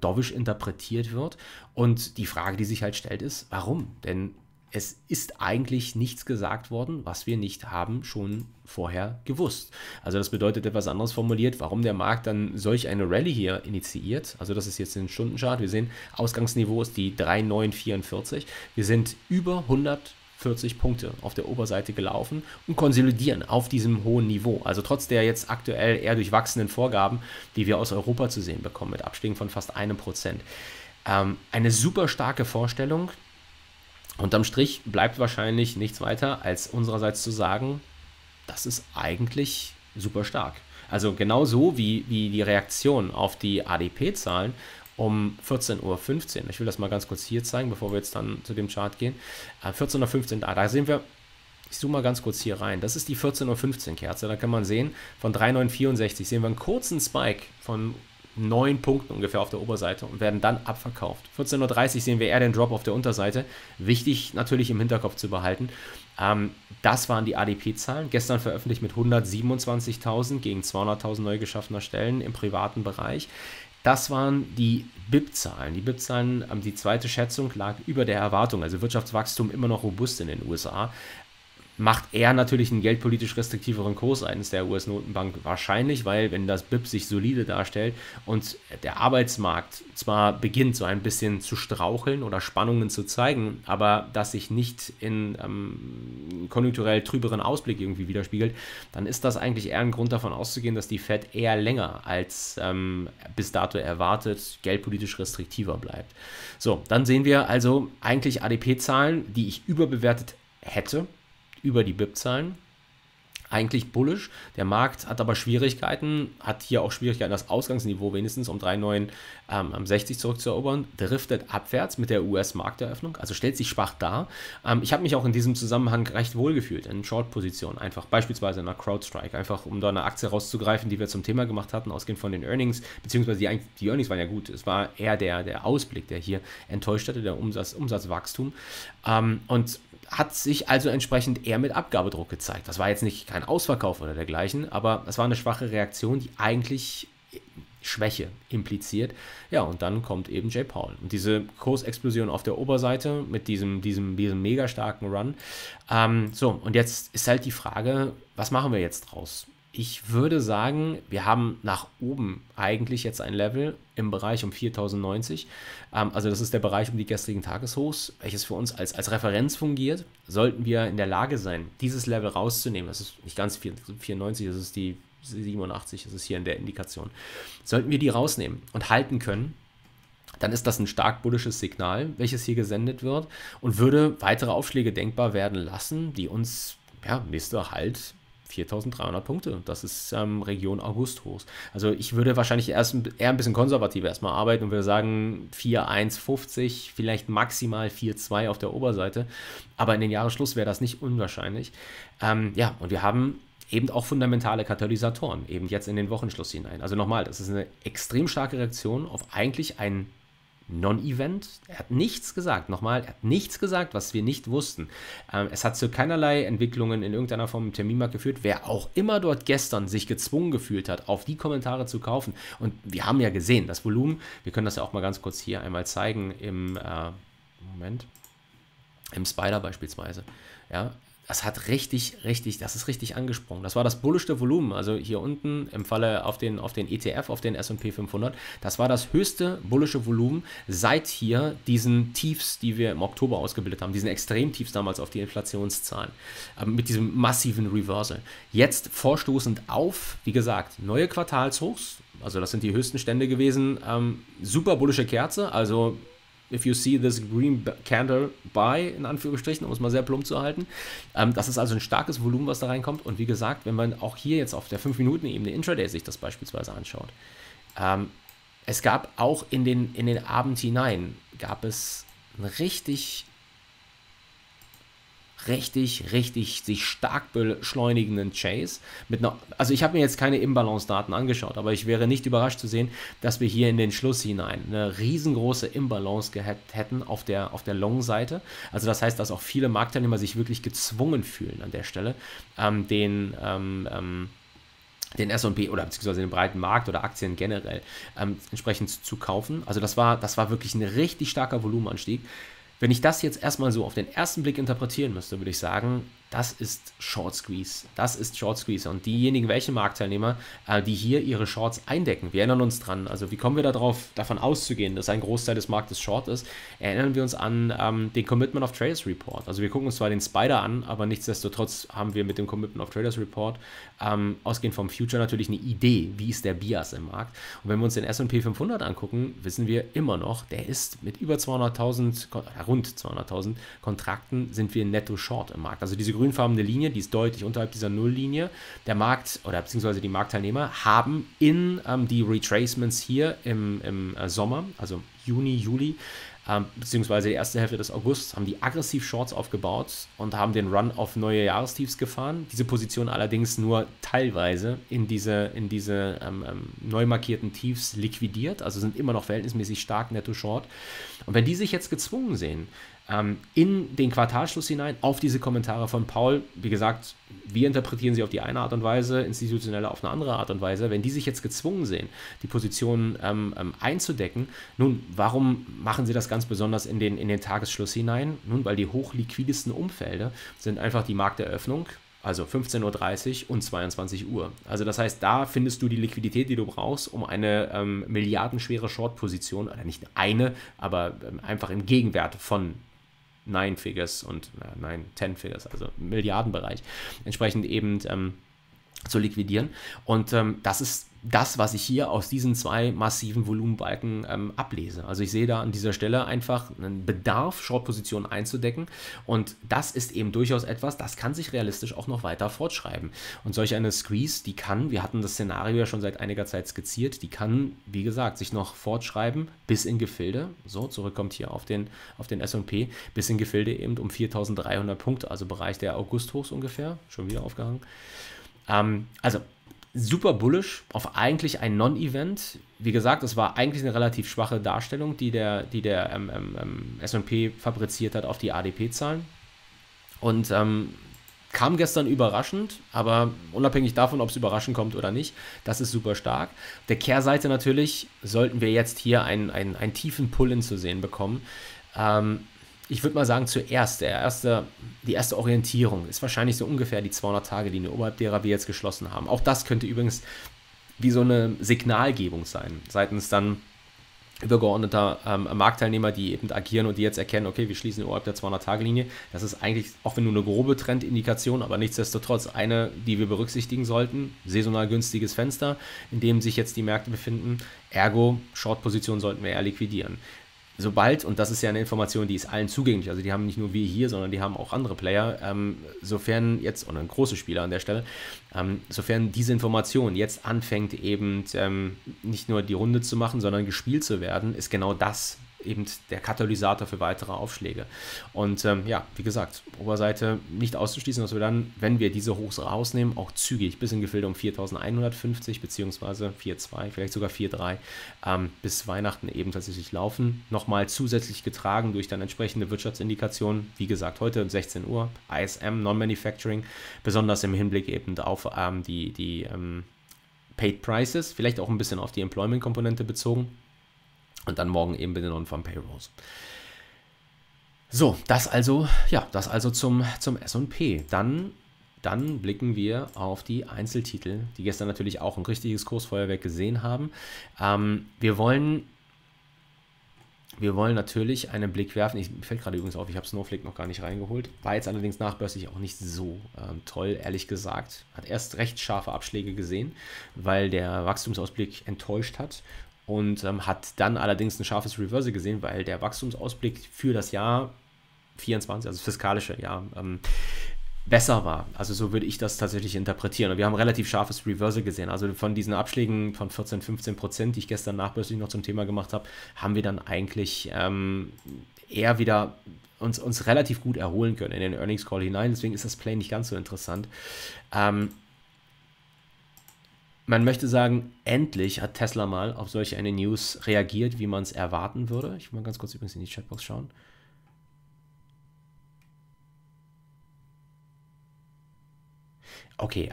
dovish interpretiert wird. Und die Frage, die sich halt stellt, ist, warum? Denn es ist eigentlich nichts gesagt worden, was wir nicht haben schon vorher gewusst. Also das bedeutet etwas anderes formuliert, warum der Markt dann solch eine Rallye hier initiiert. Also das ist jetzt ein Stundenchart. Wir sehen, Ausgangsniveau ist die 3,944. Wir sind über 140 Punkte auf der Oberseite gelaufen und konsolidieren auf diesem hohen Niveau. Also trotz der jetzt aktuell eher durchwachsenen Vorgaben, die wir aus Europa zu sehen bekommen, mit Abschlägen von fast 1%. Eine super starke Vorstellung. Unterm Strich bleibt wahrscheinlich nichts weiter, als unsererseits zu sagen, das ist eigentlich super stark. Also genauso wie die Reaktion auf die ADP-Zahlen um 14.15 Uhr. Ich will das mal ganz kurz hier zeigen, bevor wir jetzt dann zu dem Chart gehen. 14.15 Uhr, da sehen wir, ich zoome mal ganz kurz hier rein, das ist die 14.15 Uhr Kerze. Da kann man sehen, von 3,964 sehen wir einen kurzen Spike von 9 Punkten ungefähr auf der Oberseite und werden dann abverkauft. 14.30 Uhr sehen wir eher den Drop auf der Unterseite. Wichtig natürlich im Hinterkopf zu behalten. Das waren die ADP-Zahlen. Gestern veröffentlicht mit 127.000 gegen 200.000 neu geschaffener Stellen im privaten Bereich. Das waren die BIP-Zahlen. Die BIP-Zahlen, die zweite Schätzung lag über der Erwartung. Also Wirtschaftswachstum immer noch robust in den USA. Macht er natürlich einen geldpolitisch restriktiveren Kurs seitens der US-Notenbank wahrscheinlich, weil wenn das BIP sich solide darstellt und der Arbeitsmarkt zwar beginnt so ein bisschen zu straucheln oder Spannungen zu zeigen, aber das sich nicht in konjunkturell trüberen Ausblick irgendwie widerspiegelt, dann ist das eigentlich eher ein Grund davon auszugehen, dass die Fed eher länger als bis dato erwartet geldpolitisch restriktiver bleibt. So, dann sehen wir also eigentlich ADP-Zahlen, die ich überbewertet hätte, über die BIP-Zahlen, eigentlich bullisch. Der Markt hat aber Schwierigkeiten, hat hier auch Schwierigkeiten, das Ausgangsniveau wenigstens um 3,960 zurückzuerobern, driftet abwärts mit der US-Markteröffnung, also stellt sich schwach dar. Ich habe mich auch in diesem Zusammenhang recht wohl gefühlt, in Short-Positionen, einfach beispielsweise in einer CrowdStrike, einfach um da eine Aktie rauszugreifen, die wir zum Thema gemacht hatten, ausgehend von den Earnings, beziehungsweise die Earnings waren ja gut, es war eher der Ausblick, der hier enttäuscht hatte, der Umsatzwachstum. Und hat sich also entsprechend eher mit Abgabedruck gezeigt. Das war jetzt nicht kein Ausverkauf oder dergleichen, aber das war eine schwache Reaktion, die eigentlich Schwäche impliziert. Ja, und dann kommt eben Jay Powell. Und diese Kursexplosion auf der Oberseite mit diesem mega starken Run. So, und jetzt ist halt die Frage, was machen wir jetzt draus? Ich würde sagen, wir haben nach oben eigentlich jetzt ein Level im Bereich um 4.090. Also das ist der Bereich um die gestrigen Tageshochs, welches für uns als Referenz fungiert. Sollten wir in der Lage sein, dieses Level rauszunehmen, das ist nicht ganz 94, das ist die 87, das ist hier in der Indikation. Sollten wir die rausnehmen und halten können, dann ist das ein stark bullisches Signal, welches hier gesendet wird und würde weitere Aufschläge denkbar werden lassen, die uns ja, nächste Halt 4.300 Punkte, das ist Region August-Hochs. Also ich würde wahrscheinlich eher ein bisschen konservativer erstmal arbeiten und würde sagen 4.150, vielleicht maximal 4.2 auf der Oberseite, aber in den Jahresschluss wäre das nicht unwahrscheinlich. Ja, und wir haben eben auch fundamentale Katalysatoren, eben jetzt in den Wochenschluss hinein. Also nochmal, das ist eine extrem starke Reaktion auf eigentlich ein Non-Event. Er hat nichts gesagt, nochmal, er hat nichts gesagt, was wir nicht wussten. Es hat zu keinerlei Entwicklungen in irgendeiner Form im Terminmarkt geführt. Wer auch immer dort gestern sich gezwungen gefühlt hat, auf die Kommentare zu kaufen. Und wir haben ja gesehen, das Volumen, wir können das ja auch mal ganz kurz hier einmal zeigen, im Moment, im Spider beispielsweise, ja. Das hat richtig angesprungen. Das war das bullischste Volumen, also hier unten im Falle auf den ETF, auf den S&P 500, das war das höchste bullische Volumen seit hier diesen Tiefs, die wir im Oktober ausgebildet haben, diesen Extremtiefs damals auf die Inflationszahlen, mit diesem massiven Reversal. Jetzt vorstoßend auf, wie gesagt, neue Quartalshochs, also das sind die höchsten Stände gewesen, super bullische Kerze, also if you see this green candle, buy, in Anführungsstrichen, um es mal sehr plump zu halten. Das ist also ein starkes Volumen, was da reinkommt. Und wie gesagt, wenn man auch hier jetzt auf der 5-Minuten-Ebene Intraday sich das beispielsweise anschaut, es gab auch in den Abend hinein, gab es ein richtig sich stark beschleunigenden Chase. Also ich habe mir jetzt keine Imbalance-Daten angeschaut, aber ich wäre nicht überrascht zu sehen, dass wir hier in den Schluss hinein eine riesengroße Imbalance gehabt hätten auf der Long-Seite. Also das heißt, dass auch viele Marktteilnehmer sich wirklich gezwungen fühlen an der Stelle, den S&P oder beziehungsweise den breiten Markt oder Aktien generell entsprechend zu kaufen. Also das war wirklich ein richtig starker Volumenanstieg. Wenn ich das jetzt erstmal so auf den ersten Blick interpretieren müsste, würde ich sagen, das ist Short Squeeze. Das ist Short Squeeze. Und diejenigen, welche Marktteilnehmer, die hier ihre Shorts eindecken, wir erinnern uns dran, also wie kommen wir darauf, davon auszugehen, dass ein Großteil des Marktes Short ist, erinnern wir uns an den Commitment of Traders Report. Also wir gucken uns zwar den Spider an, aber nichtsdestotrotz haben wir mit dem Commitment of Traders Report, ausgehend vom Future, natürlich eine Idee, wie ist der Bias im Markt. Und wenn wir uns den S&P 500 angucken, wissen wir immer noch, der ist mit über 200.000, rund 200.000 Kontrakten, sind wir netto Short im Markt. Also diese grünfarbene Linie, die ist deutlich unterhalb dieser Nulllinie. Der Markt oder beziehungsweise die Marktteilnehmer haben in die Retracements hier im Sommer, also Juni, Juli, beziehungsweise die erste Hälfte des Augusts, haben die aggressiv Shorts aufgebaut und haben den Run auf neue Jahrestiefs gefahren. Diese Position allerdings nur teilweise in diese neu markierten Tiefs liquidiert, also sind immer noch verhältnismäßig stark netto Short. Und wenn die sich jetzt gezwungen sehen, in den Quartalschluss hinein, auf diese Kommentare von Powell, wie gesagt, wir interpretieren sie auf die eine Art und Weise, institutionelle auf eine andere Art und Weise, wenn die sich jetzt gezwungen sehen, die Positionen einzudecken, nun, warum machen sie das ganz besonders in den Tagesschluss hinein? Nun, weil die hochliquidesten Umfelder sind einfach die Markteröffnung, also 15:30 Uhr und 22 Uhr. Also das heißt, da findest du die Liquidität, die du brauchst, um eine milliardenschwere Short-Position, oder nicht eine, aber einfach im Gegenwert von 9 Figures und 10 Figures, also im Milliardenbereich, entsprechend eben zu liquidieren. Und das ist das, was ich hier aus diesen zwei massiven Volumenbalken ablese. Also ich sehe da an dieser Stelle einfach einen Bedarf, Short-Positionen einzudecken, und das ist eben durchaus etwas, das kann sich realistisch auch noch weiter fortschreiben. Und solch eine Squeeze, die kann, wir hatten das Szenario ja schon seit einiger Zeit skizziert, die kann, wie gesagt, sich noch fortschreiben bis in Gefilde, so zurückkommt hier auf den S&P, bis in Gefilde eben um 4.300 Punkte, also Bereich der Augusthochs ungefähr, schon wieder aufgehangen. Also super bullish auf eigentlich ein Non-Event. Wie gesagt, es war eigentlich eine relativ schwache Darstellung, die der S&P fabriziert hat auf die ADP-Zahlen. Und kam gestern überraschend, aber unabhängig davon, ob es überraschend kommt oder nicht, das ist super stark. Der Kehrseite natürlich sollten wir jetzt hier einen tiefen Pull-in zu sehen bekommen. Ich würde mal sagen, zuerst, die erste Orientierung ist wahrscheinlich so ungefähr die 200-Tage-Linie, oberhalb derer wir jetzt geschlossen haben. Auch das könnte übrigens wie so eine Signalgebung sein, seitens dann übergeordneter Marktteilnehmer, die eben agieren und die jetzt erkennen, okay, wir schließen oberhalb der 200-Tage-Linie. Das ist eigentlich, auch wenn nur eine grobe Trendindikation, aber nichtsdestotrotz eine, die wir berücksichtigen sollten. Saisonal günstiges Fenster, in dem sich jetzt die Märkte befinden. Ergo, Short-Position sollten wir eher liquidieren. Sobald, und das ist ja eine Information, die ist allen zugänglich, also die haben nicht nur wir hier, sondern die haben auch andere Player, sofern jetzt, oder ein großer Spieler an der Stelle, sofern diese Information jetzt anfängt eben nicht nur die Runde zu machen, sondern gespielt zu werden, ist genau das eben der Katalysator für weitere Aufschläge. Und ja, wie gesagt, Oberseite nicht auszuschließen, dass wir dann, wenn wir diese Hochs rausnehmen, auch zügig bis in Gefilde um 4.150 bzw. 4.2, vielleicht sogar 4.3 bis Weihnachten eben tatsächlich laufen. Nochmal zusätzlich getragen durch dann entsprechende Wirtschaftsindikationen. Wie gesagt, heute um 16 Uhr, ISM, Non-Manufacturing, besonders im Hinblick eben auf die Paid Prices, vielleicht auch ein bisschen auf die Employment-Komponente bezogen. Und dann morgen eben bitte noch von Payrolls. So, das also zum S&P. Dann blicken wir auf die Einzeltitel, die gestern natürlich auch ein richtiges Kursfeuerwerk gesehen haben. Wir wollen natürlich einen Blick werfen. Mir fällt gerade übrigens auf, ich habe Snowflake noch gar nicht reingeholt. War jetzt allerdings nachbörslich auch nicht so toll, ehrlich gesagt. Hat erst recht scharfe Abschläge gesehen, weil der Wachstumsausblick enttäuscht hat. Und hat dann allerdings ein scharfes Reversal gesehen, weil der Wachstumsausblick für das Jahr 24, also das fiskalische Jahr, besser war. Also so würde ich das tatsächlich interpretieren. Und wir haben ein relativ scharfes Reversal gesehen. Also von diesen Abschlägen von 14, 15%, die ich gestern nachbörslich noch zum Thema gemacht habe, haben wir dann eigentlich eher wieder uns relativ gut erholen können in den Earnings Call hinein. Deswegen ist das Play nicht ganz so interessant. Man möchte sagen, endlich hat Tesla mal auf solch eine News reagiert, wie man es erwarten würde. Ich will mal ganz kurz übrigens in die Chatbox schauen. Okay,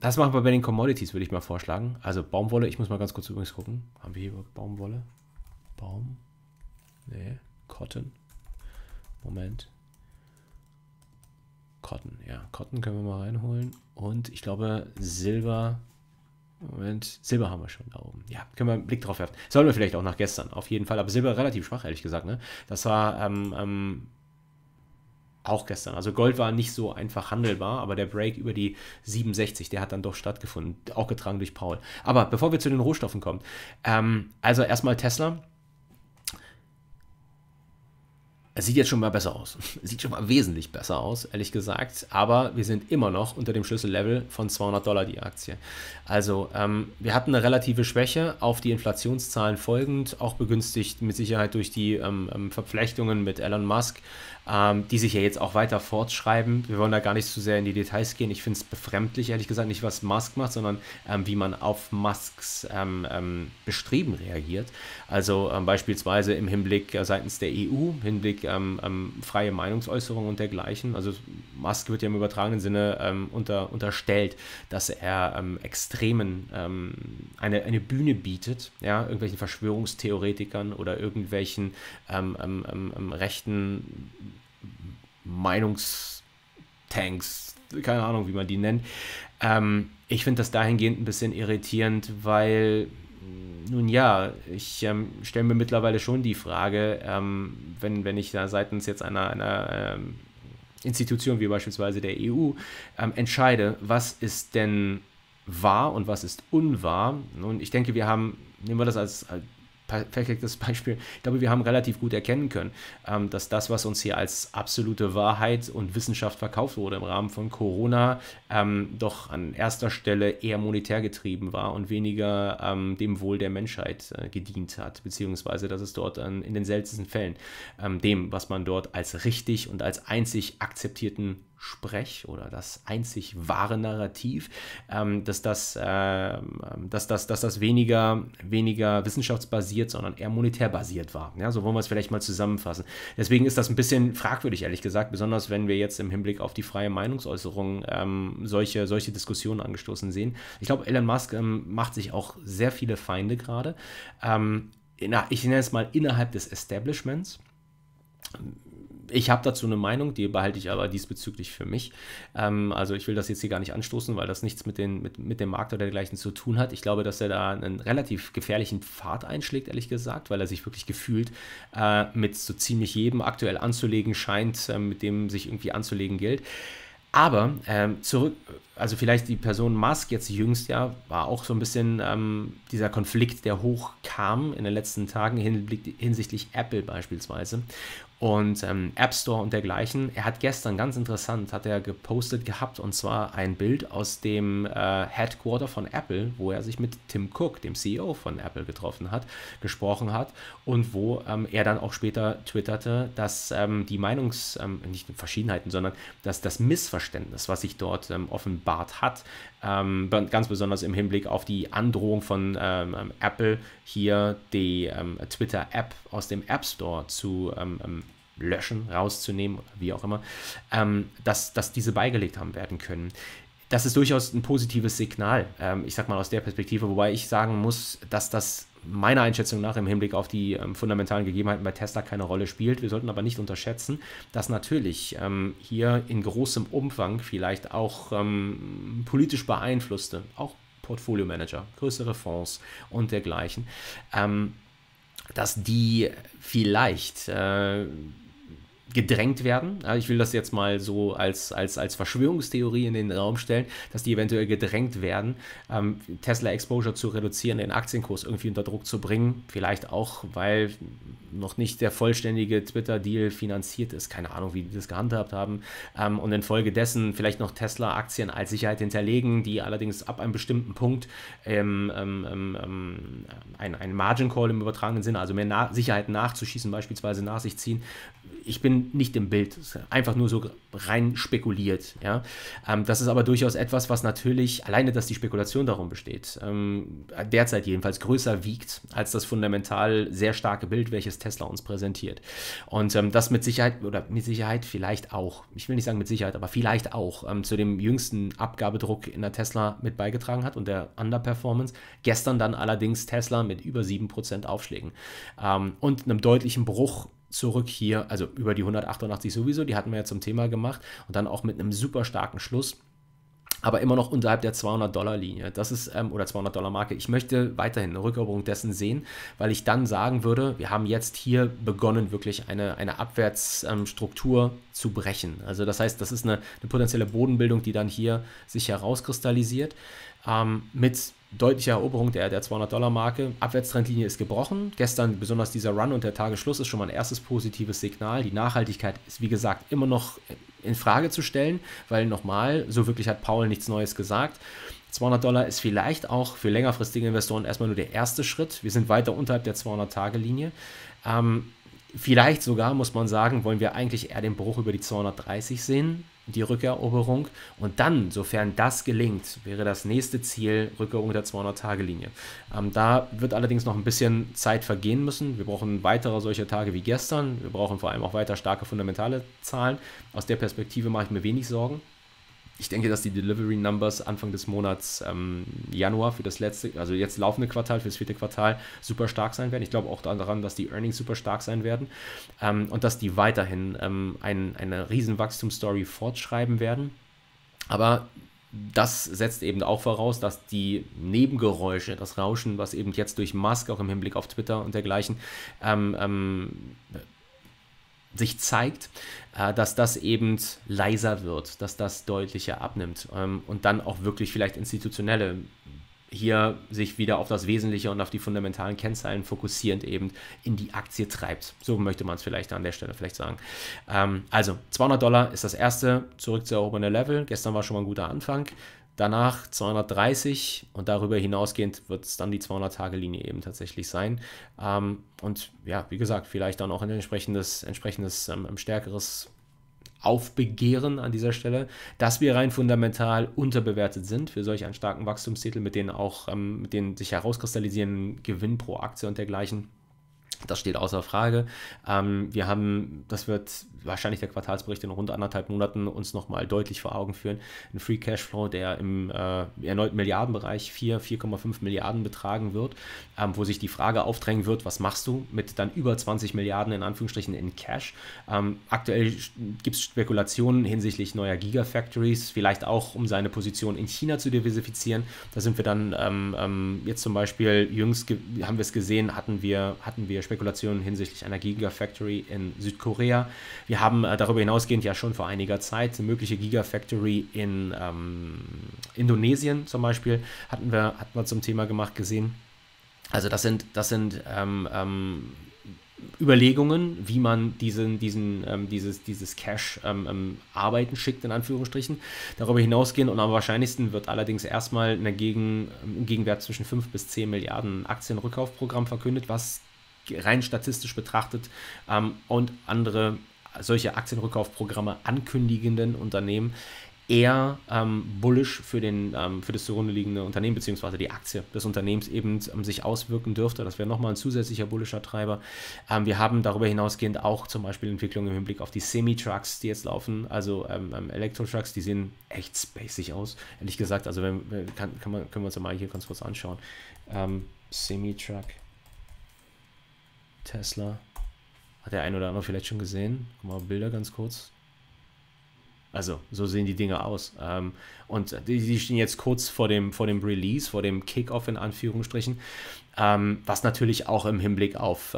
das machen wir bei den Commodities, würde ich mal vorschlagen. Also Baumwolle, ich muss mal ganz kurz übrigens gucken. Haben wir hier Baumwolle? Nee, Cotton. Moment. Cotton, ja. Cotton können wir mal reinholen. Und ich glaube, Silber. Moment, Silber haben wir schon da oben. Ja, können wir einen Blick drauf werfen. Sollen wir vielleicht auch nach gestern, auf jeden Fall. Aber Silber relativ schwach, ehrlich gesagt. Ne? Das war auch gestern. Also Gold war nicht so einfach handelbar, aber der Break über die 67, der hat dann doch stattgefunden. Auch getragen durch Powell. Aber bevor wir zu den Rohstoffen kommen. Also erstmal Tesla. Es sieht jetzt schon mal besser aus. Sieht schon mal wesentlich besser aus, ehrlich gesagt. Aber wir sind immer noch unter dem Schlüssellevel von $200 die Aktie. Also wir hatten eine relative Schwäche auf die Inflationszahlen folgend, auch begünstigt mit Sicherheit durch die Verflechtungen mit Elon Musk, die sich ja jetzt auch weiter fortschreiben. Wir wollen da gar nicht zu sehr in die Details gehen. Ich finde es befremdlich, ehrlich gesagt, nicht was Musk macht, sondern wie man auf Musks Bestreben reagiert. Also beispielsweise im Hinblick seitens der EU, im Hinblick freie Meinungsäußerung und dergleichen. Also Musk wird ja im übertragenen Sinne unterstellt, dass er Extremen eine Bühne bietet, ja, irgendwelchen Verschwörungstheoretikern oder irgendwelchen rechten Meinungstanks, keine Ahnung, wie man die nennt. Ich finde das dahingehend ein bisschen irritierend, weil... Nun ja, ich stelle mir mittlerweile schon die Frage, wenn ich da seitens jetzt einer Institution wie beispielsweise der EU entscheide, was ist denn wahr und was ist unwahr? Und ich denke, wir haben, nehmen wir das als perfektes Beispiel, ich glaube, wir haben relativ gut erkennen können, dass das, was uns hier als absolute Wahrheit und Wissenschaft verkauft wurde im Rahmen von Corona, doch an erster Stelle eher monetär getrieben war und weniger dem Wohl der Menschheit gedient hat, beziehungsweise dass es dort in den seltensten Fällen dem, was man dort als richtig und als einzig akzeptierten Sprech oder das einzig wahre Narrativ, dass das weniger wissenschaftsbasiert, sondern eher monetär basiert war. Ja, so wollen wir es vielleicht mal zusammenfassen. Deswegen ist das ein bisschen fragwürdig, ehrlich gesagt, besonders wenn wir jetzt im Hinblick auf die freie Meinungsäußerung solche Diskussionen angestoßen sehen. Ich glaube, Elon Musk macht sich auch sehr viele Feinde gerade. Ich nenne es mal innerhalb des Establishments. Ich habe dazu eine Meinung, die behalte ich aber diesbezüglich für mich. Also ich will das jetzt hier gar nicht anstoßen, weil das nichts mit dem Markt oder dergleichen zu tun hat. Ich glaube, dass er da einen relativ gefährlichen Pfad einschlägt, ehrlich gesagt, weil er sich wirklich gefühlt mit so ziemlich jedem aktuell anzulegen scheint, mit dem sich irgendwie anzulegen gilt. Aber zurück, also vielleicht die Person Musk jetzt jüngst, ja, war auch so ein bisschen dieser Konflikt, der hochkam in den letzten Tagen hinsichtlich Apple beispielsweise und App Store und dergleichen. Er hat gestern, ganz interessant, hat er gepostet gehabt, und zwar ein Bild aus dem Headquarter von Apple, wo er sich mit Tim Cook, dem CEO von Apple, getroffen hat, gesprochen hat und wo er dann auch später twitterte, dass die nicht Verschiedenheiten, sondern dass das Missverständnis, was sich dort offenbart hat, ganz besonders im Hinblick auf die Androhung von Apple, hier die Twitter-App aus dem App Store zu löschen, rauszunehmen, wie auch immer, dass diese beigelegt haben werden können. Das ist durchaus ein positives Signal, ich sag mal aus der Perspektive, wobei ich sagen muss, dass das meiner Einschätzung nach im Hinblick auf die fundamentalen Gegebenheiten bei Tesla keine Rolle spielt. Wir sollten aber nicht unterschätzen, dass natürlich hier in großem Umfang vielleicht auch politisch beeinflusste, auch Portfolio-Manager, größere Fonds und dergleichen, dass die vielleicht gedrängt werden, ich will das jetzt mal so als Verschwörungstheorie in den Raum stellen, dass die eventuell gedrängt werden, Tesla-Exposure zu reduzieren, den Aktienkurs irgendwie unter Druck zu bringen, vielleicht auch, weil noch nicht der vollständige Twitter-Deal finanziert ist, keine Ahnung, wie die das gehandhabt haben, und infolgedessen vielleicht noch Tesla-Aktien als Sicherheit hinterlegen, die allerdings ab einem bestimmten Punkt ein Margin-Call im übertragenen Sinne, also mehr Sicherheit nachzuschießen, beispielsweise nach sich ziehen. Ich bin nicht im Bild, einfach nur so rein spekuliert. Ja? Das ist aber durchaus etwas, was natürlich, alleine dass die Spekulation darum besteht, derzeit jedenfalls größer wiegt als das fundamental sehr starke Bild, welches Tesla uns präsentiert. Und das mit Sicherheit, oder mit Sicherheit vielleicht auch, ich will nicht sagen mit Sicherheit, aber vielleicht auch zu dem jüngsten Abgabedruck in der Tesla mit beigetragen hat und der Underperformance. Gestern dann allerdings Tesla mit über 7% Aufschlägen und einem deutlichen Bruch zurück hier, also über die 188 sowieso, die hatten wir ja zum Thema gemacht und dann auch mit einem super starken Schluss, aber immer noch unterhalb der $200-Linie. Das ist, oder $200-Marke. Ich möchte weiterhin eine Rückeroberung dessen sehen, weil ich dann sagen würde, wir haben jetzt hier begonnen, wirklich eine Abwärtsstruktur zu brechen. Also das heißt, das ist eine potenzielle Bodenbildung, die dann hier sich herauskristallisiert, mit deutlicher Eroberung der $200-Marke. Abwärtstrendlinie ist gebrochen. Gestern besonders dieser Run und der Tagesschluss ist schon mal ein erstes positives Signal. Die Nachhaltigkeit ist, wie gesagt, immer noch in Frage zu stellen, weil nochmal, so wirklich hat Powell nichts Neues gesagt. $200 ist vielleicht auch für längerfristige Investoren erstmal nur der erste Schritt. Wir sind weiter unterhalb der 200-Tage-Linie. Vielleicht sogar, muss man sagen, wollen wir eigentlich eher den Bruch über die 230 sehen, die Rückeroberung. Und dann, sofern das gelingt, wäre das nächste Ziel Rückeroberung der 200-Tage-Linie. Da wird allerdings noch ein bisschen Zeit vergehen müssen. Wir brauchen weitere solche Tage wie gestern. Wir brauchen vor allem auch weiter starke fundamentale Zahlen. Aus der Perspektive mache ich mir wenig Sorgen. Ich denke, dass die Delivery Numbers Anfang des Monats Januar für das letzte, also jetzt laufende Quartal, für das vierte Quartal super stark sein werden. Ich glaube auch daran, dass die Earnings super stark sein werden und dass die weiterhin eine riesen Wachstumsstory fortschreiben werden. Aber das setzt eben auch voraus, dass die Nebengeräusche, das Rauschen, was eben jetzt durch Musk auch im Hinblick auf Twitter und dergleichen sich zeigt, dass das eben leiser wird, dass das deutlicher abnimmt und dann auch wirklich vielleicht institutionelle hier sich wieder auf das Wesentliche und auf die fundamentalen Kennzahlen fokussierend eben in die Aktie treibt. So möchte man es vielleicht an der Stelle vielleicht sagen. Also $200 ist das erste zurück zu erobernde Level. Gestern war schon mal ein guter Anfang. Danach 230 und darüber hinausgehend wird es dann die 200-Tage-Linie eben tatsächlich sein. Und ja, wie gesagt, vielleicht dann auch ein entsprechendes stärkeres Aufbegehren an dieser Stelle, dass wir rein fundamental unterbewertet sind für solch einen starken Wachstumstitel, mit denen sich herauskristallisierenden Gewinn pro Aktie und dergleichen. Das steht außer Frage. Das wird wahrscheinlich der Quartalsbericht in rund 1,5 Monaten uns nochmal deutlich vor Augen führen. Ein Free Cashflow, der im erneuten Milliardenbereich 4,5 Milliarden betragen wird, wo sich die Frage aufdrängen wird, was machst du mit dann über 20 Milliarden in Anführungsstrichen in Cash? Aktuell gibt es Spekulationen hinsichtlich neuer Gigafactories, vielleicht auch, um seine Position in China zu diversifizieren. Da sind wir dann jetzt zum Beispiel, jüngst haben wir es gesehen, hatten wir Spekulationen hinsichtlich einer Gigafactory in Südkorea. Wir haben darüber hinausgehend ja schon vor einiger Zeit eine mögliche Gigafactory in Indonesien zum Beispiel, hatten wir zum Thema gemacht gesehen. Also das sind Überlegungen, wie man dieses Cash arbeiten schickt, in Anführungsstrichen. Darüber hinausgehen und am wahrscheinlichsten wird allerdings erstmal ein Gegenwert zwischen 5 bis 10 Milliarden Aktienrückkaufprogramm verkündet, was rein statistisch betrachtet und andere solche Aktienrückkaufprogramme ankündigenden Unternehmen eher bullisch für das zugrunde liegende Unternehmen bzw. die Aktie des Unternehmens eben sich auswirken dürfte. Das wäre nochmal ein zusätzlicher bullischer Treiber. Wir haben darüber hinausgehend auch zum Beispiel Entwicklungen im Hinblick auf die Semi-Trucks, die jetzt laufen, also Elektro-Trucks, die sehen echt spacig aus, ehrlich gesagt. Also können wir uns ja mal hier ganz kurz anschauen. Semi-Truck. Tesla. Hat der ein oder andere vielleicht schon gesehen. Guck mal, Bilder ganz kurz. Also, so sehen die Dinge aus. Und die stehen jetzt kurz vor dem Release, vor dem Kickoff in Anführungsstrichen. Was natürlich auch im Hinblick auf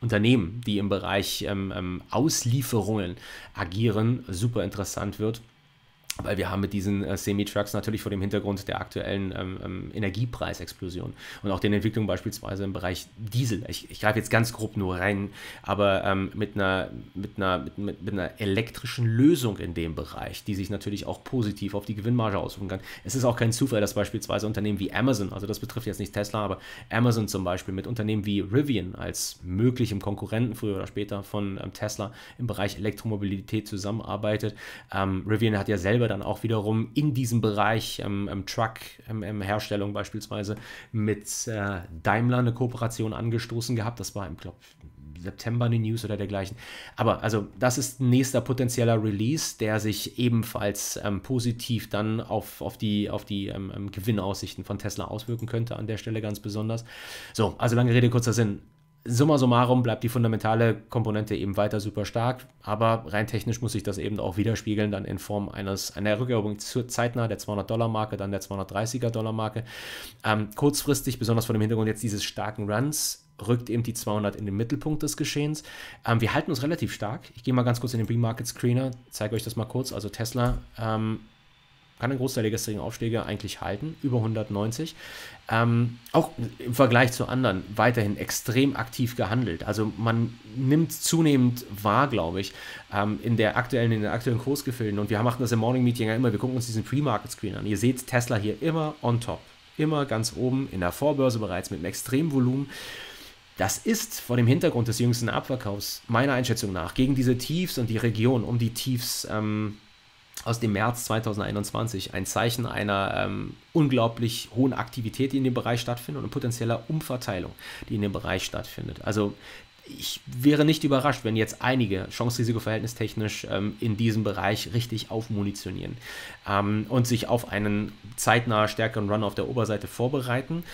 Unternehmen, die im Bereich Auslieferungen agieren, super interessant wird. Weil wir haben mit diesen Semi-Trucks natürlich vor dem Hintergrund der aktuellen Energiepreisexplosion und auch den Entwicklungen beispielsweise im Bereich Diesel. Ich greife jetzt ganz grob nur rein, aber mit einer elektrischen Lösung in dem Bereich, die sich natürlich auch positiv auf die Gewinnmarge auswirken kann. Es ist auch kein Zufall, dass beispielsweise Unternehmen wie Amazon, also das betrifft jetzt nicht Tesla, aber Amazon zum Beispiel mit Unternehmen wie Rivian als möglichem Konkurrenten früher oder später von Tesla im Bereich Elektromobilität zusammenarbeitet. Rivian hat ja selber dann auch wiederum in diesem Bereich Truck-Herstellung beispielsweise mit Daimler eine Kooperation angestoßen gehabt. Das war, ich glaube, September eine News oder dergleichen. Aber also das ist ein nächster potenzieller Release, der sich ebenfalls positiv dann auf die Gewinnaussichten von Tesla auswirken könnte, an der Stelle ganz besonders. So, also lange Rede, kurzer Sinn. Summa summarum bleibt die fundamentale Komponente eben weiter super stark, aber rein technisch muss sich das eben auch widerspiegeln, dann in Form einer Rückerobung zeitnah der 200-Dollar-Marke, dann der 230er-Dollar-Marke. Kurzfristig, besonders vor dem Hintergrund jetzt dieses starken Runs, rückt eben die 200 in den Mittelpunkt des Geschehens. Wir halten uns relativ stark. Ich gehe mal ganz kurz in den Pre-Market-Screener, zeige euch das mal kurz. Also Tesla kann den Großteil der gestrigen Aufschläge eigentlich halten, über 190. Auch im Vergleich zu anderen weiterhin extrem aktiv gehandelt. Also man nimmt zunehmend wahr, glaube ich, in den aktuellen Kursgefilden. Und wir machen das im Morning Meeting ja immer, wir gucken uns diesen Pre-Market-Screen an. Ihr seht Tesla hier immer on top, immer ganz oben in der Vorbörse bereits mit einem extremen Volumen. Das ist vor dem Hintergrund des jüngsten Abverkaufs meiner Einschätzung nach gegen diese Tiefs und die Region um die Tiefs aus dem März 2021 ein Zeichen einer unglaublich hohen Aktivität, die in dem Bereich stattfindet und potenzieller Umverteilung, die in dem Bereich stattfindet. Also ich wäre nicht überrascht, wenn jetzt einige Chance-Risiko-Verhältnis-technisch in diesem Bereich richtig aufmunitionieren und sich auf einen zeitnah stärkeren Run auf der Oberseite vorbereiten.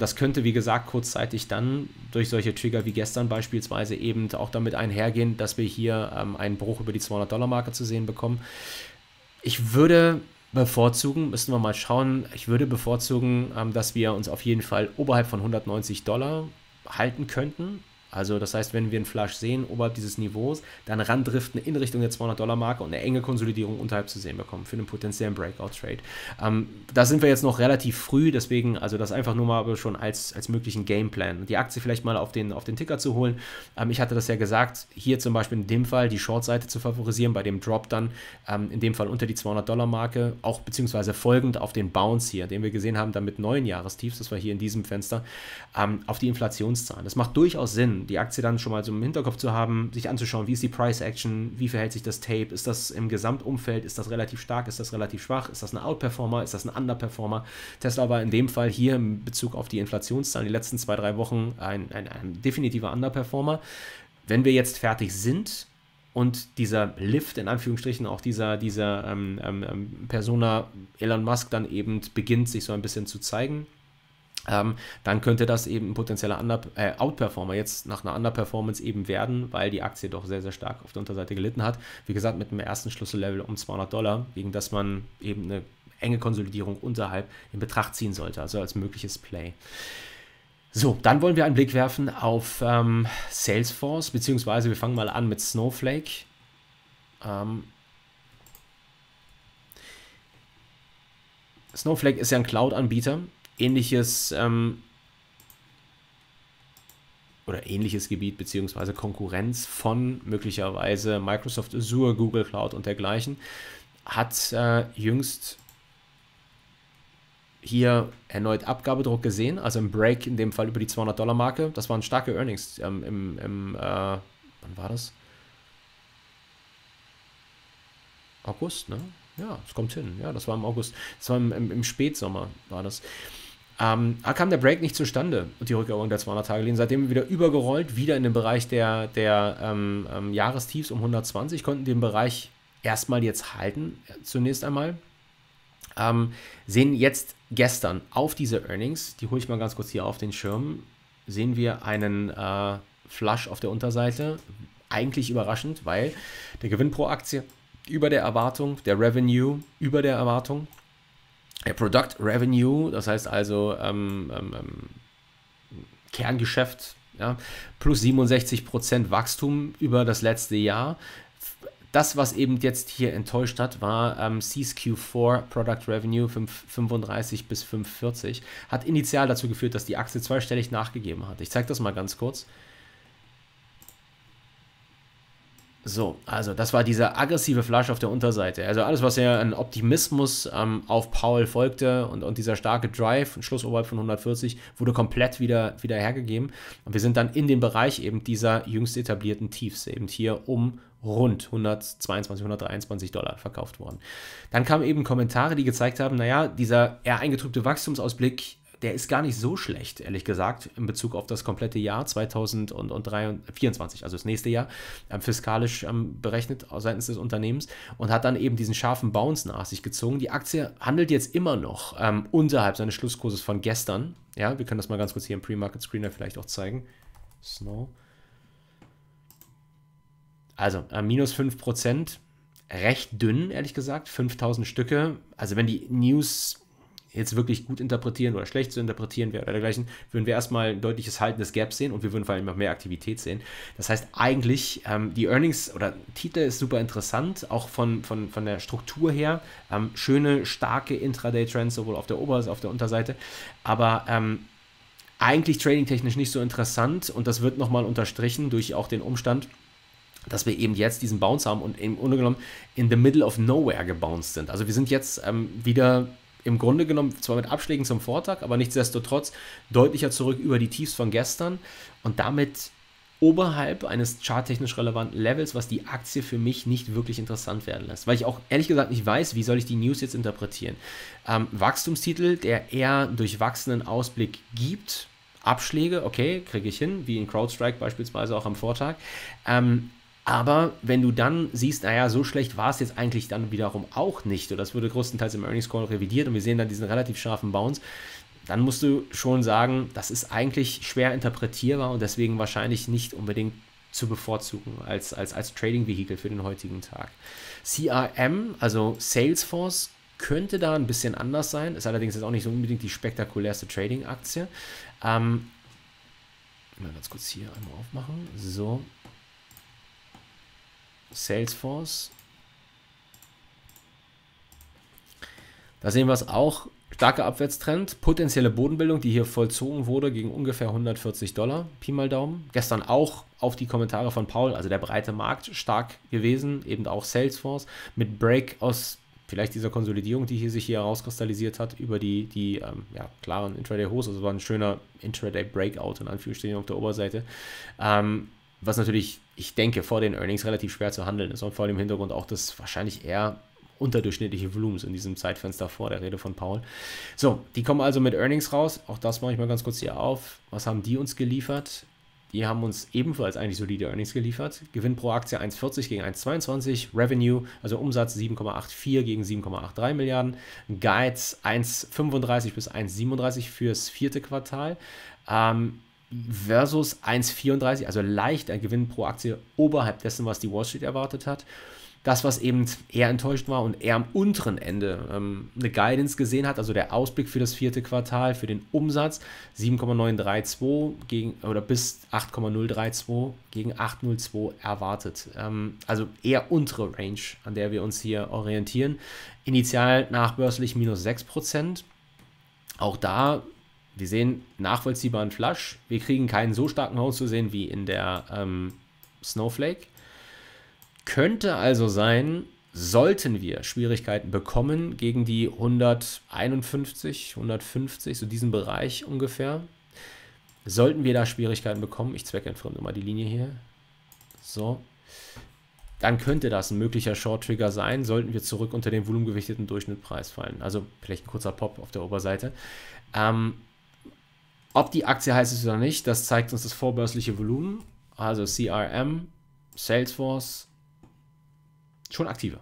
Das könnte, wie gesagt, kurzzeitig dann durch solche Trigger wie gestern beispielsweise eben auch damit einhergehen, dass wir hier einen Bruch über die 200-Dollar-Marke zu sehen bekommen. Ich würde bevorzugen, müssen wir mal schauen, ich würde bevorzugen, dass wir uns auf jeden Fall oberhalb von 190 Dollar halten könnten. Also das heißt, wenn wir einen Flash sehen oberhalb dieses Niveaus, dann randriften in Richtung der 200-Dollar-Marke und eine enge Konsolidierung unterhalb zu sehen bekommen für einen potenziellen Breakout-Trade. Da sind wir jetzt noch relativ früh, deswegen also das einfach nur mal schon als möglichen Gameplan. Die Aktie vielleicht mal auf den Ticker zu holen. Ich hatte das ja gesagt, hier zum Beispiel in dem Fall die Short-Seite zu favorisieren, bei dem Drop dann in dem Fall unter die 200-Dollar-Marke, auch beziehungsweise folgend auf den Bounce hier, den wir gesehen haben, dann mit neuen Jahrestiefs, das war hier in diesem Fenster, auf die Inflationszahlen. Das macht durchaus Sinn, die Aktie dann schon mal so im Hinterkopf zu haben, sich anzuschauen, wie ist die Price Action, wie verhält sich das Tape, ist das im Gesamtumfeld, ist das relativ stark, ist das relativ schwach, ist das ein Outperformer, ist das ein Underperformer. Tesla war in dem Fall hier in Bezug auf die Inflationszahlen die letzten 2-3 Wochen ein definitiver Underperformer. Wenn wir jetzt fertig sind und dieser Lift, in Anführungsstrichen, auch dieser Persona Elon Musk dann eben beginnt, sich so ein bisschen zu zeigen, dann könnte das eben ein potenzieller Outperformer jetzt nach einer Underperformance eben werden, weil die Aktie doch sehr, sehr stark auf der Unterseite gelitten hat. Wie gesagt, mit dem ersten Schlüssellevel um 200 Dollar, wegen das man eben eine enge Konsolidierung unterhalb in Betracht ziehen sollte, also als mögliches Play. So, dann wollen wir einen Blick werfen auf Salesforce, beziehungsweise wir fangen mal an mit Snowflake. Snowflake ist ja ein Cloud-Anbieter. Ähnliches Gebiet bzw. Konkurrenz von möglicherweise Microsoft Azure, Google Cloud und dergleichen, hat jüngst hier erneut Abgabedruck gesehen, also ein Break in dem Fall über die 200-Dollar-Marke. Das waren starke Earnings wann war das? August, ne? Ja, es kommt hin. Ja, das war im August. Das war im Spätsommer, war das. Kam der Break nicht zustande und die Rückerobung der 200-Tage-Linien. Seitdem wieder übergerollt, wieder in den Bereich der Jahrestiefs um 120, konnten den Bereich erstmal jetzt halten, zunächst einmal. Sehen jetzt gestern auf diese Earnings, die hole ich mal ganz kurz hier auf den Schirm, sehen wir einen Flush auf der Unterseite. Eigentlich überraschend, weil der Gewinn pro Aktie über der Erwartung, der Revenue über der Erwartung, der Product Revenue, das heißt also Kerngeschäft, ja, plus 67% Wachstum über das letzte Jahr. Das, was eben jetzt hier enttäuscht hat, war Q4 Product Revenue 535 bis 540, hat initial dazu geführt, dass die Aktie zweistellig nachgegeben hat. Ich zeige das mal ganz kurz. So, also das war dieser aggressive Flash auf der Unterseite. Also alles, was ja an Optimismus auf Powell folgte und dieser starke Drive, Schluss oberhalb von 140, wurde komplett wieder hergegeben. Und wir sind dann in den Bereich eben dieser jüngst etablierten Tiefs, eben hier um rund 122, 123 Dollar verkauft worden. Dann kamen eben Kommentare, die gezeigt haben, naja, dieser eher eingetrübte Wachstumsausblick der ist gar nicht so schlecht, ehrlich gesagt, in Bezug auf das komplette Jahr 2024, also das nächste Jahr, fiskalisch berechnet seitens des Unternehmens, und hat dann eben diesen scharfen Bounce nach sich gezogen. Die Aktie handelt jetzt immer noch unterhalb seines Schlusskurses von gestern. Ja, wir können das mal ganz kurz hier im Pre-Market-Screener vielleicht auch zeigen. Snow. Also, minus 5%, recht dünn, ehrlich gesagt, 5000 Stücke. Also wenn die News jetzt wirklich gut interpretieren oder schlecht zu interpretieren wäre oder dergleichen, würden wir erstmal ein deutliches Halten des Gaps sehen und wir würden vor allem noch mehr Aktivität sehen. Das heißt eigentlich, die Earnings oder Titel ist super interessant, auch von der Struktur her. Schöne, starke Intraday-Trends, sowohl auf der Ober- als auch auf der Unterseite. Aber eigentlich trading-technisch nicht so interessant, und das wird nochmal unterstrichen durch auch den Umstand, dass wir eben jetzt diesen Bounce haben und im Grunde genommen in the middle of nowhere gebounced sind. Also wir sind jetzt wieder im Grunde genommen zwar mit Abschlägen zum Vortag, aber nichtsdestotrotz deutlicher zurück über die Tiefs von gestern und damit oberhalb eines charttechnisch relevanten Levels, was die Aktie für mich nicht wirklich interessant werden lässt, weil ich auch ehrlich gesagt nicht weiß, wie soll ich die News jetzt interpretieren. Wachstumstitel, der eher durchwachsenen Ausblick gibt, Abschläge, okay, kriege ich hin, wie in CrowdStrike beispielsweise auch am Vortag, aber wenn du dann siehst, naja, so schlecht war es jetzt eigentlich dann wiederum auch nicht, oder das wurde größtenteils im Earnings Call revidiert und wir sehen dann diesen relativ scharfen Bounce, dann musst du schon sagen, das ist eigentlich schwer interpretierbar und deswegen wahrscheinlich nicht unbedingt zu bevorzugen als Trading-Vehikel für den heutigen Tag. CRM, also Salesforce, könnte da ein bisschen anders sein, ist allerdings jetzt auch nicht so unbedingt die spektakulärste Trading-Aktie. Mal ganz kurz hier einmal aufmachen, so. Salesforce. Da sehen wir es auch. Starker Abwärtstrend, potenzielle Bodenbildung, die hier vollzogen wurde gegen ungefähr $140, Pi mal Daumen. Gestern auch auf die Kommentare von Powell, also der breite Markt, stark gewesen, eben auch Salesforce mit Break aus vielleicht dieser Konsolidierung, die hier sich hier herauskristallisiert hat, über die klaren Intraday-Hochs. Also war ein schöner Intraday-Breakout in Anführungsstrichen auf der Oberseite. Was natürlich, ich denke, vor den Earnings relativ schwer zu handeln ist und vor dem Hintergrund auch das wahrscheinlich eher unterdurchschnittliche Volumens in diesem Zeitfenster vor der Rede von Powell. So, die kommen also mit Earnings raus. Auch das mache ich mal ganz kurz hier auf. Was haben die uns geliefert? Die haben uns ebenfalls eigentlich solide Earnings geliefert. Gewinn pro Aktie 1,40 gegen 1,22. Revenue, also Umsatz 7,84 gegen 7,83 Milliarden. Guides 1,35 bis 1,37 fürs vierte Quartal. Versus 1,34, also leicht ein Gewinn pro Aktie oberhalb dessen, was die Wall Street erwartet hat. Das, was eben eher enttäuscht war und eher am unteren Ende eine Guidance gesehen hat, also der Ausblick für das vierte Quartal, für den Umsatz 7,932 bis 8,032 gegen 8,02 erwartet. Also eher untere Range, an der wir uns hier orientieren. Initial nachbörslich minus 6%. Auch da, wir sehen nachvollziehbaren Flush. Wir kriegen keinen so starken Haus zu sehen wie in der Snowflake. Könnte also sein, sollten wir Schwierigkeiten bekommen gegen die 151, 150, so diesen Bereich ungefähr. Sollten wir da Schwierigkeiten bekommen, ich zweckentfremde mal die Linie hier, so, dann könnte das ein möglicher Short-Trigger sein, sollten wir zurück unter den volumengewichteten Durchschnittspreis fallen. Also vielleicht ein kurzer Pop auf der Oberseite. Ob die Aktie heiß ist oder nicht, das zeigt uns das vorbörsliche Volumen, also CRM, Salesforce, schon aktiver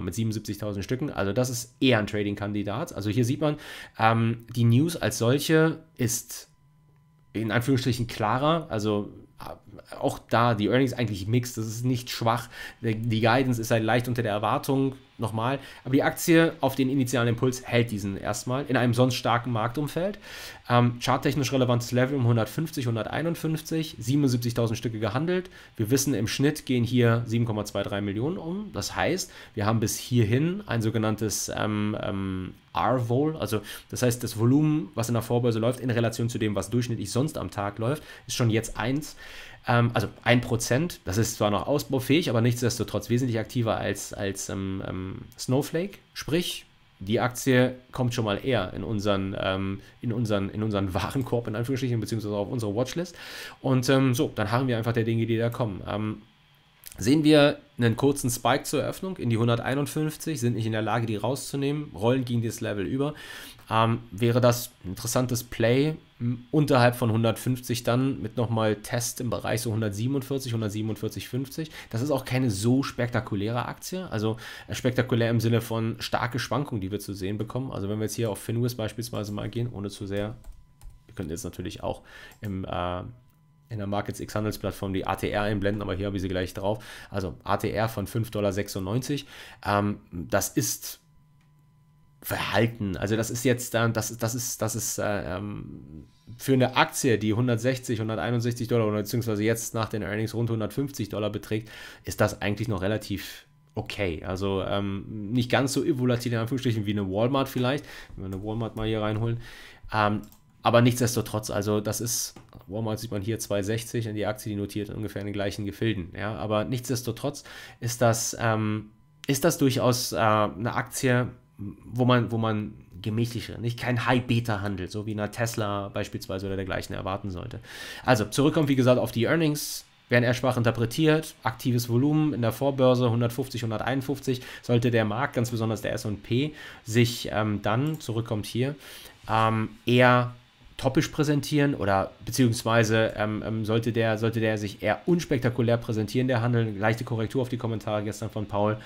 mit 77.000 Stücken, also das ist eher ein Trading-Kandidat. Also hier sieht man, die News als solche ist in Anführungsstrichen klarer, also auch da die Earnings eigentlich mixed, das ist nicht schwach, die Guidance ist halt leicht unter der Erwartung, nochmal, aber die Aktie auf den initialen Impuls hält diesen erstmal in einem sonst starken Marktumfeld. Charttechnisch relevantes Level um 150, 151, 77.000 Stücke gehandelt. Wir wissen, im Schnitt gehen hier 7,23 Millionen um. Das heißt, wir haben bis hierhin ein sogenanntes R-Vol, also das heißt, das Volumen, was in der Vorbörse läuft, in Relation zu dem, was durchschnittlich sonst am Tag läuft, ist schon jetzt 1. Also 1%, das ist zwar noch ausbaufähig, aber nichtsdestotrotz wesentlich aktiver als Snowflake. Sprich, die Aktie kommt schon mal eher in unseren Warenkorb, in Anführungsstrichen, beziehungsweise auf unsere Watchlist. Und so, dann harren wir einfach der Dinge, die da kommen. sehen wir einen kurzen Spike zur Eröffnung in die 151, sind nicht in der Lage, die rauszunehmen, rollen gegen dieses Level über. Wäre das ein interessantes Play unterhalb von 150 dann mit nochmal Test im Bereich so 147, 147,50. Das ist auch keine so spektakuläre Aktie, also spektakulär im Sinne von starke Schwankungen, die wir zu sehen bekommen. Also wenn wir jetzt hier auf Finwis beispielsweise mal gehen, ohne zu sehr, wir könnten jetzt natürlich auch im in der Markets.x Handelsplattform die ATR einblenden, aber hier habe ich sie gleich drauf. Also ATR von $5,96. Das ist verhalten. Also das ist jetzt dann, das ist für eine Aktie, die 160, 161 Dollar oder beziehungsweise jetzt nach den Earnings rund $150 beträgt, ist das eigentlich noch relativ okay. Also nicht ganz so volatil in Anführungsstrichen wie eine Walmart vielleicht. Wenn wir eine Walmart mal hier reinholen. Aber nichtsdestotrotz, also das ist, Walmart sieht man hier 2,60 und die Aktie, die notiert ungefähr in den gleichen Gefilden. Ja, aber nichtsdestotrotz ist das durchaus eine Aktie, wo man gemächlicher, nicht kein High-Beta-Handel, so wie einer Tesla beispielsweise oder dergleichen erwarten sollte. Also zurückkommt, wie gesagt, auf die Earnings, werden eher schwach interpretiert, aktives Volumen in der Vorbörse 150, 151, sollte der Markt, ganz besonders der S&P, sich dann, zurückkommt hier, eher topisch präsentieren oder beziehungsweise sollte der sich eher unspektakulär präsentieren, der Handel. Leichte Korrektur auf die Kommentare gestern von Paul.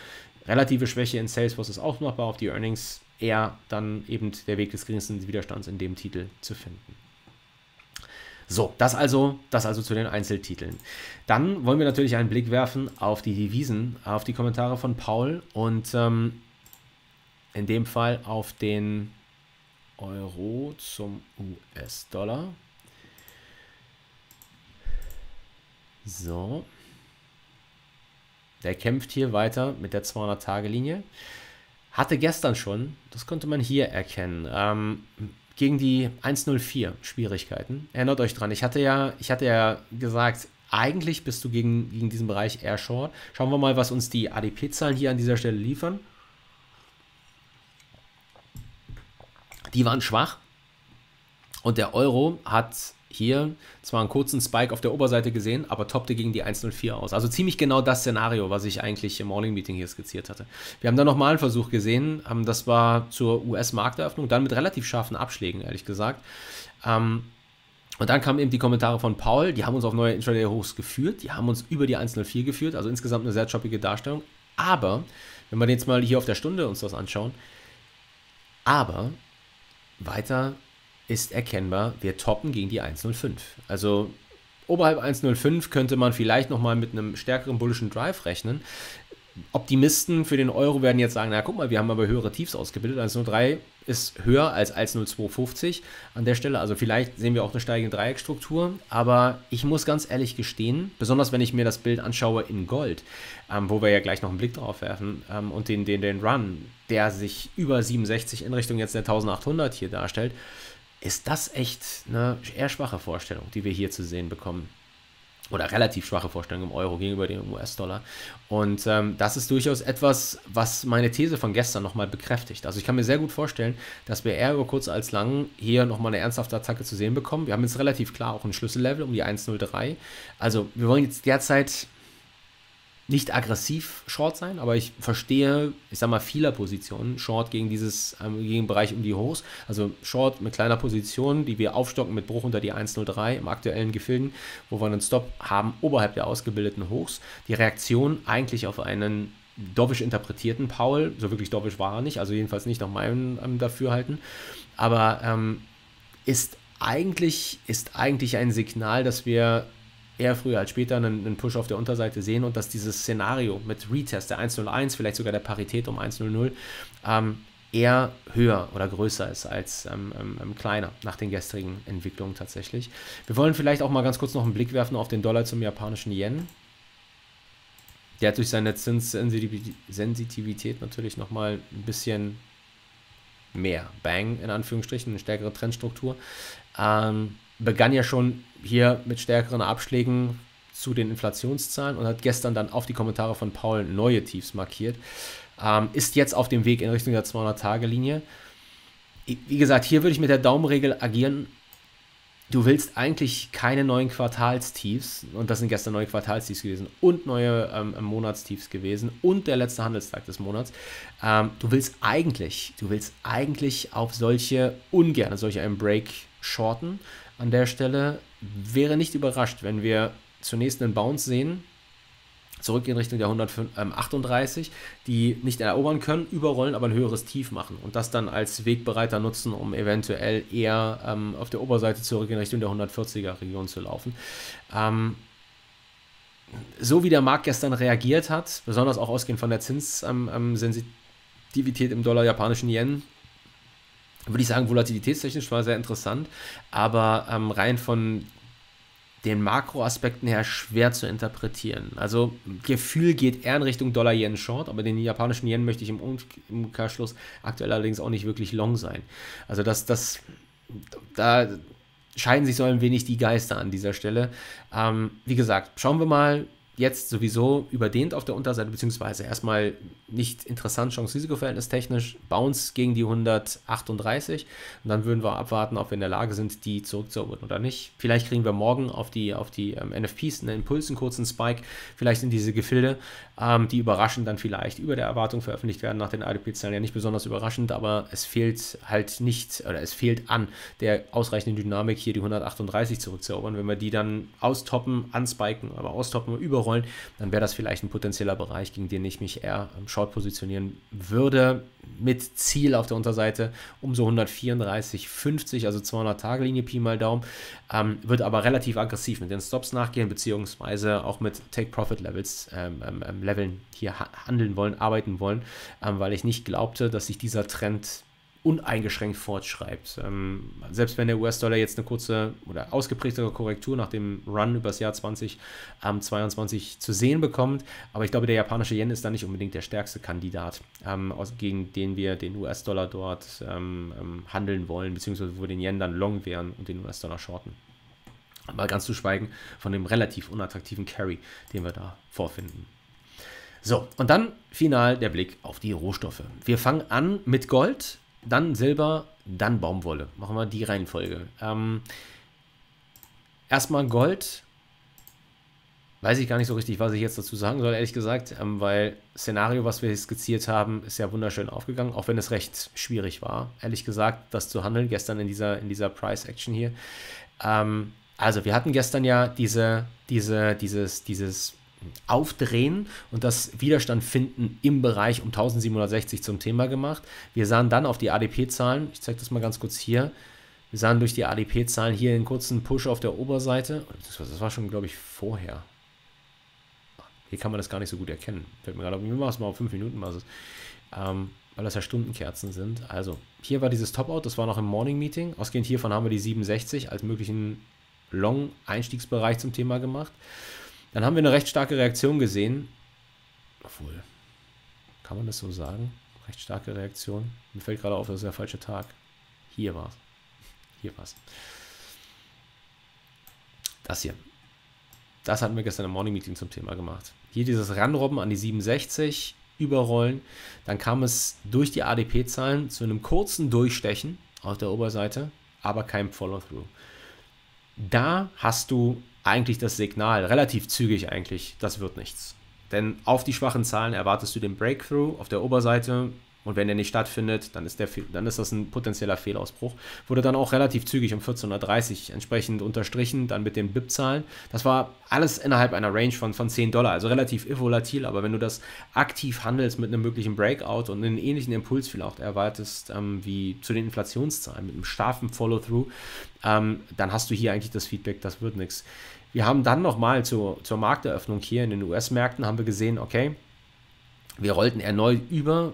Relative Schwäche in Salesforce ist auch machbar, auf die Earnings eher dann eben der Weg des geringsten Widerstands in dem Titel zu finden. So, das also zu den Einzeltiteln. Dann wollen wir natürlich einen Blick werfen auf die Devisen, auf die Kommentare von Paul und in dem Fall auf den Euro zum US-Dollar. So. Der kämpft hier weiter mit der 200-Tage-Linie. Hatte gestern schon, das konnte man hier erkennen, gegen die 1,04 Schwierigkeiten. Erinnert euch dran, ich hatte ja gesagt, eigentlich bist du gegen diesen Bereich eher short. Schauen wir mal, was uns die ADP-Zahlen hier an dieser Stelle liefern. Die waren schwach und der Euro hat hier zwar einen kurzen Spike auf der Oberseite gesehen, aber toppte gegen die 1,04 aus. Also ziemlich genau das Szenario, was ich eigentlich im Morning Meeting hier skizziert hatte. Wir haben dann nochmal einen Versuch gesehen, das war zur US-Markteröffnung, dann mit relativ scharfen Abschlägen, ehrlich gesagt. Und dann kamen eben die Kommentare von Paul, die haben uns auf neue Intraday-Hochs geführt, die haben uns über die 1,04 geführt, also insgesamt eine sehr choppige Darstellung. Aber, wenn wir jetzt mal hier auf der Stunde uns das anschauen, aber weiter ist erkennbar, wir toppen gegen die 1,05. Also oberhalb 1,05 könnte man vielleicht nochmal mit einem stärkeren bullischen Drive rechnen. Optimisten für den Euro werden jetzt sagen, na guck mal, wir haben aber höhere Tiefs ausgebildet. 1,03 ist höher als 1,0250 an der Stelle. Also vielleicht sehen wir auch eine steigende Dreieckstruktur. Aber ich muss ganz ehrlich gestehen, besonders wenn ich mir das Bild anschaue in Gold, wo wir ja gleich noch einen Blick drauf werfen, und den Run, der sich über 67 in Richtung jetzt der 1800 hier darstellt, ist das echt eine eher schwache Vorstellung, die wir hier zu sehen bekommen. Oder relativ schwache Vorstellung im Euro gegenüber dem US-Dollar. Und das ist durchaus etwas, was meine These von gestern nochmal bekräftigt. Also ich kann mir sehr gut vorstellen, dass wir eher über kurz als lang hier nochmal eine ernsthafte Attacke zu sehen bekommen. Wir haben jetzt relativ klar auch ein Schlüssellevel um die 1,03. Also wir wollen jetzt derzeit nicht aggressiv short sein, aber ich verstehe, ich sag mal, vieler Positionen short gegen gegen Bereich um die Hochs, also short mit kleiner Position, die wir aufstocken mit Bruch unter die 1,03 im aktuellen Gefilden, wo wir einen Stop haben oberhalb der ausgebildeten Hochs. Die Reaktion eigentlich auf einen dovish interpretierten Powell, so wirklich dovish war er nicht, also jedenfalls nicht nach meinem Dafürhalten, aber ist eigentlich ein Signal, dass wir eher früher als später einen Push auf der Unterseite sehen und dass dieses Szenario mit Retest der 1,01, vielleicht sogar der Parität um 1,00, eher höher oder größer ist als kleiner nach den gestrigen Entwicklungen tatsächlich. Wir wollen vielleicht auch mal ganz kurz noch einen Blick werfen auf den Dollar zum japanischen Yen. Der hat durch seine Zinssensitivität natürlich nochmal ein bisschen mehr Bang, in Anführungsstrichen, eine stärkere Trendstruktur. Begann ja schon hier mit stärkeren Abschlägen zu den Inflationszahlen und hat gestern dann auf die Kommentare von Paul neue Tiefs markiert. Ist jetzt auf dem Weg in Richtung der 200-Tage-Linie. Wie gesagt, hier würde ich mit der Daumenregel agieren. du willst eigentlich keine neuen Quartalstiefs, und das sind gestern neue Quartalstiefs gewesen und neue Monatstiefs gewesen und der letzte Handelstag des Monats, du willst eigentlich auf solch einen Break shorten. An der Stelle wäre nicht überrascht, wenn wir zunächst einen Bounce sehen, zurück in Richtung der 138, die nicht erobern können, überrollen, aber ein höheres Tief machen und das dann als Wegbereiter nutzen, um eventuell eher auf der Oberseite zurück in Richtung der 140er-Region zu laufen. So wie der Markt gestern reagiert hat, besonders auch ausgehend von der Zinssensitivität im Dollar-japanischen Yen, würde ich sagen, volatilitätstechnisch war sehr interessant, aber rein von den Makroaspekten her schwer zu interpretieren. Also Gefühl geht eher in Richtung Dollar-Yen-Short, aber den japanischen Yen möchte ich im Umkehrschluss aktuell allerdings auch nicht wirklich long sein. Also da scheiden sich so ein wenig die Geister an dieser Stelle. Wie gesagt, schauen wir mal. Jetzt sowieso überdehnt auf der Unterseite, beziehungsweise erstmal nicht interessant, Chance-Risiko-Verhältnis technisch, Bounce gegen die 138 und dann würden wir abwarten, ob wir in der Lage sind, die zurückzuholen oder nicht. Vielleicht kriegen wir morgen auf die NFPs einen Impuls, einen kurzen Spike, vielleicht sind diese Gefilde, die überraschend dann vielleicht über der Erwartung veröffentlicht werden, nach den IDP-Zahlen ja nicht besonders überraschend, aber es fehlt halt nicht, oder es fehlt an der ausreichenden Dynamik, hier die 138 zurückzuerobern. Wenn wir die dann austoppen, anspiken, aber austoppen, überholen, dann wäre das vielleicht ein potenzieller Bereich, gegen den ich mich eher short positionieren würde, mit Ziel auf der Unterseite um so 134,50, also 200-Tage-Linie, Pi mal Daumen, wird aber relativ aggressiv mit den Stops nachgehen, beziehungsweise auch mit Take-Profit-Levels Leveln hier handeln wollen, arbeiten wollen, weil ich nicht glaubte, dass sich dieser Trend uneingeschränkt fortschreibt. Selbst wenn der US-Dollar jetzt eine kurze oder ausgeprägtere Korrektur nach dem Run übers Jahr 2022 zu sehen bekommt, aber ich glaube, der japanische Yen ist da nicht unbedingt der stärkste Kandidat, gegen den wir den US-Dollar dort handeln wollen, beziehungsweise wo wir den Yen dann long wären und den US-Dollar shorten. Mal ganz zu schweigen von dem relativ unattraktiven Carry, den wir da vorfinden. So, und dann final der Blick auf die Rohstoffe. Wir fangen an mit Gold, dann Silber, dann Baumwolle. Machen wir die Reihenfolge. Erstmal Gold. Weiß ich gar nicht so richtig, was ich jetzt dazu sagen soll, ehrlich gesagt, weil das Szenario, was wir skizziert haben, ist ja wunderschön aufgegangen, auch wenn es recht schwierig war, ehrlich gesagt, das zu handeln, gestern in dieser Price-Action hier. Also wir hatten gestern ja dieses Aufdrehen und das Widerstand finden im Bereich um 1760 zum Thema gemacht. Wir sahen dann auf die ADP-Zahlen, ich zeige das mal ganz kurz hier, wir sahen durch die ADP-Zahlen hier einen kurzen Push auf der Oberseite, das war schon, glaube ich, vorher. Hier kann man das gar nicht so gut erkennen, fällt mir gerade auf, wir machen es mal auf 5-Minuten-Basis, weil das ja Stundenkerzen sind. Also hier war dieses Top-Out, das war noch im Morning-Meeting, ausgehend hiervon haben wir die 67 als möglichen Long-Einstiegsbereich zum Thema gemacht. Dann haben wir eine recht starke Reaktion gesehen, obwohl, kann man das so sagen, recht starke Reaktion, mir fällt gerade auf, das ist der falsche Tag, hier war's, das hier, das hatten wir gestern im Morning Meeting zum Thema gemacht, hier dieses Ranrobben an die 67, überrollen, dann kam es durch die ADP-Zahlen zu einem kurzen Durchstechen auf der Oberseite, aber kein Follow-Through. Da hast du eigentlich das Signal, relativ zügig eigentlich, das wird nichts. Denn auf die schwachen Zahlen erwartest du den Breakthrough auf der Oberseite und wenn der nicht stattfindet, dann ist das ein potenzieller Fehlausbruch. Wurde dann auch relativ zügig um 1430 entsprechend unterstrichen, dann mit den BIP-Zahlen. Das war alles innerhalb einer Range von $10, also relativ volatil, aber wenn du das aktiv handelst mit einem möglichen Breakout und einen ähnlichen Impuls vielleicht erwartest wie zu den Inflationszahlen, mit einem scharfen Follow-Through, dann hast du hier eigentlich das Feedback, das wird nichts. Wir haben dann nochmal zur Markteröffnung hier in den US-Märkten, haben wir gesehen, okay, wir rollten erneut über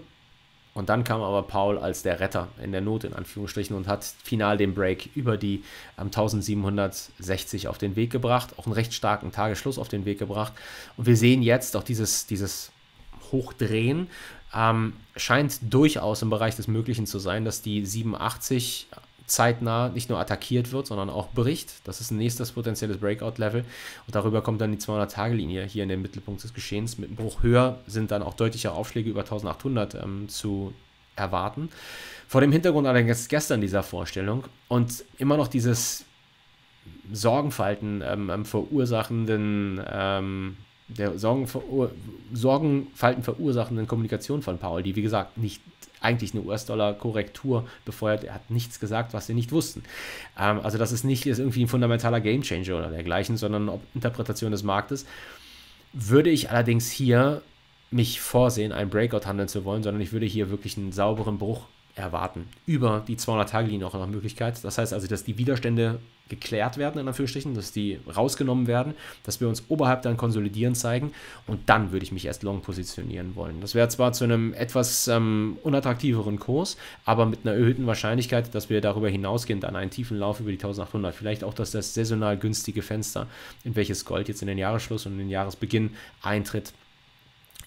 und dann kam aber Powell als der Retter in der Not, in Anführungsstrichen, und hat final den Break über die 1760 auf den Weg gebracht, auch einen recht starken Tagesschluss auf den Weg gebracht. Und wir sehen jetzt auch dieses Hochdrehen, scheint durchaus im Bereich des Möglichen zu sein, dass die 87 zeitnah nicht nur attackiert wird, sondern auch bricht. Das ist ein nächstes potenzielles Breakout-Level und darüber kommt dann die 200-Tage-Linie hier in den Mittelpunkt des Geschehens. Mit einem Bruch höher sind dann auch deutliche Aufschläge über 1800 zu erwarten. Vor dem Hintergrund allerdings gestern dieser Vorstellung und immer noch dieses Sorgenfalten verursachenden Sorgenfalten verursachenden Kommunikation von Powell, die wie gesagt nicht eigentlich eine US-Dollar-Korrektur befeuert. Er hat nichts gesagt, was wir nicht wussten. Also das ist nicht irgendwie ein fundamentaler Gamechanger oder dergleichen, sondern eine Interpretation des Marktes. Würde ich allerdings hier mich vorsehen, einen Breakout handeln zu wollen, sondern ich würde hier wirklich einen sauberen Bruch erwarten. Über die 200-Tage-Linie auch noch Möglichkeit. Das heißt also, dass die Widerstände geklärt werden, in Anführungsstrichen, dass die rausgenommen werden, dass wir uns oberhalb dann konsolidieren zeigen und dann würde ich mich erst long positionieren wollen. Das wäre zwar zu einem etwas unattraktiveren Kurs, aber mit einer erhöhten Wahrscheinlichkeit, dass wir darüber hinausgehend an einen tiefen Lauf über die 1800, vielleicht auch, dass das saisonal günstige Fenster, in welches Gold jetzt in den Jahresschluss und in den Jahresbeginn eintritt,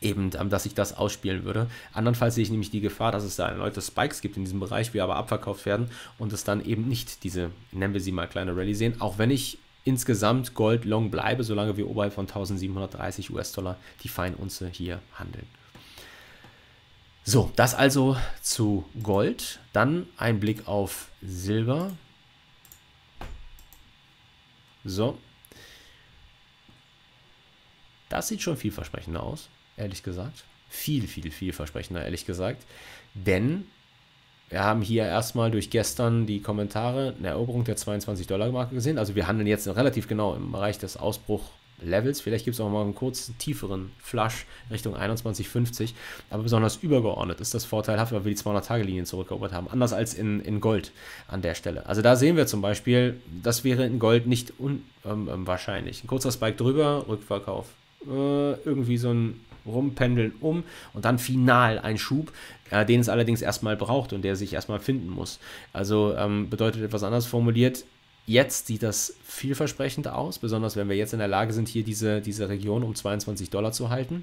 eben, dass ich das ausspielen würde. Andernfalls sehe ich nämlich die Gefahr, dass es da erneute Spikes gibt in diesem Bereich, wir aber abverkauft werden und es dann eben nicht diese, nennen wir sie mal, kleine Rallye sehen, auch wenn ich insgesamt Gold long bleibe, solange wir oberhalb von 1730 US-Dollar die Feinunze hier handeln. So, das also zu Gold. Dann ein Blick auf Silber. So. Das sieht schon vielversprechender aus. Ehrlich gesagt. Vielversprechender, ehrlich gesagt. Denn wir haben hier erstmal durch gestern die Kommentare eine Eroberung der 22-Dollar-Marke gesehen. Also wir handeln jetzt relativ genau im Bereich des Ausbruch-Levels. Vielleicht gibt es auch mal einen kurzen, tieferen Flush Richtung 21,50. Aber besonders übergeordnet ist das vorteilhaft, weil wir die 200-Tage-Linien zurückerobert haben. Anders als in Gold an der Stelle. Also da sehen wir zum Beispiel, das wäre in Gold nicht unwahrscheinlich. Ein kurzer Spike drüber, Rückverkauf. Irgendwie so ein Rumpendeln und dann final ein Schub, den es allerdings erstmal braucht und der sich erstmal finden muss. Also bedeutet etwas anders formuliert, jetzt sieht das vielversprechend aus, besonders wenn wir jetzt in der Lage sind, hier diese Region um 22 Dollar zu halten.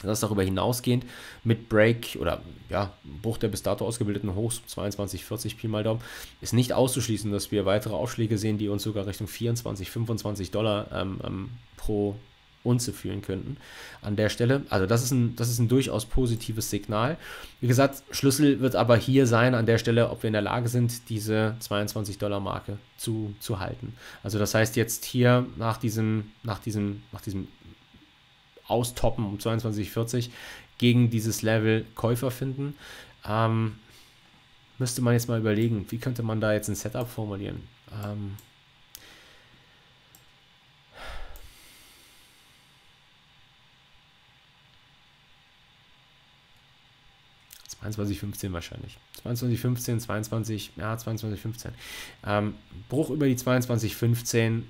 Das ist darüber hinausgehend mit Break oder ja, Bruch der bis dato ausgebildeten Hochs 22,40 Pi mal Daumen ist nicht auszuschließen, dass wir weitere Aufschläge sehen, die uns sogar Richtung 24, 25 Dollar pro Unze fühlen könnten an der Stelle. Also das ist ein durchaus positives Signal. Wie gesagt, Schlüssel wird aber hier sein an der Stelle, ob wir in der Lage sind, diese 22-Dollar-Marke zu halten. Also das heißt jetzt hier nach diesem Austoppen um 22,40 gegen dieses Level Käufer finden, müsste man jetzt mal überlegen, wie könnte man da jetzt ein Setup formulieren? Wahrscheinlich. 22,15. Bruch über die 22,15,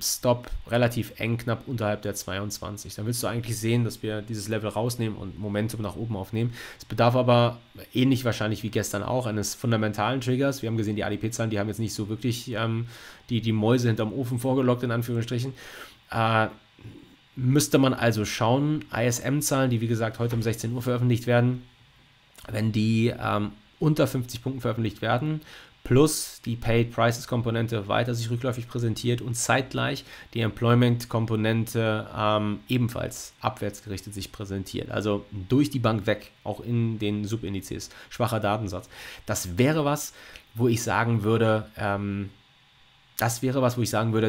Stop relativ eng, knapp unterhalb der 22. Dann willst du eigentlich sehen, dass wir dieses Level rausnehmen und Momentum nach oben aufnehmen. Es bedarf aber ähnlich wahrscheinlich wie gestern auch eines fundamentalen Triggers. Wir haben gesehen, die ADP-Zahlen, die haben jetzt nicht so wirklich die Mäuse hinterm Ofen vorgelockt, in Anführungsstrichen. Müsste man also schauen, ISM-Zahlen, die wie gesagt heute um 16 Uhr veröffentlicht werden, wenn die unter 50 Punkten veröffentlicht werden, plus die Paid-Prices-Komponente weiter sich rückläufig präsentiert und zeitgleich die Employment-Komponente ebenfalls abwärts gerichtet sich präsentiert. Also durch die Bank weg, auch in den Subindizes. Schwacher Datensatz. Das wäre was, wo ich sagen würde,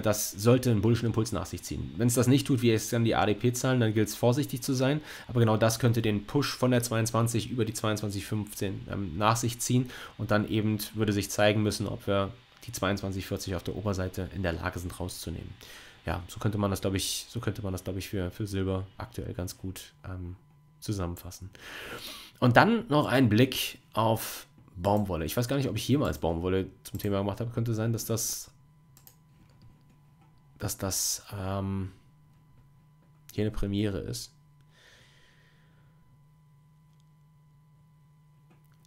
das sollte einen bullischen Impuls nach sich ziehen. Wenn es das nicht tut, wie es dann die ADP-Zahlen, dann gilt es vorsichtig zu sein. Aber genau das könnte den Push von der 22 über die 22,15 nach sich ziehen. Und dann eben würde sich zeigen müssen, ob wir die 22,40 auf der Oberseite in der Lage sind, rauszunehmen. Ja, so könnte man das, glaube ich, für Silber aktuell ganz gut zusammenfassen. Und dann noch ein Blick auf Baumwolle. Ich weiß gar nicht, ob ich jemals Baumwolle zum Thema gemacht habe. Könnte sein, dass das hier eine Premiere ist.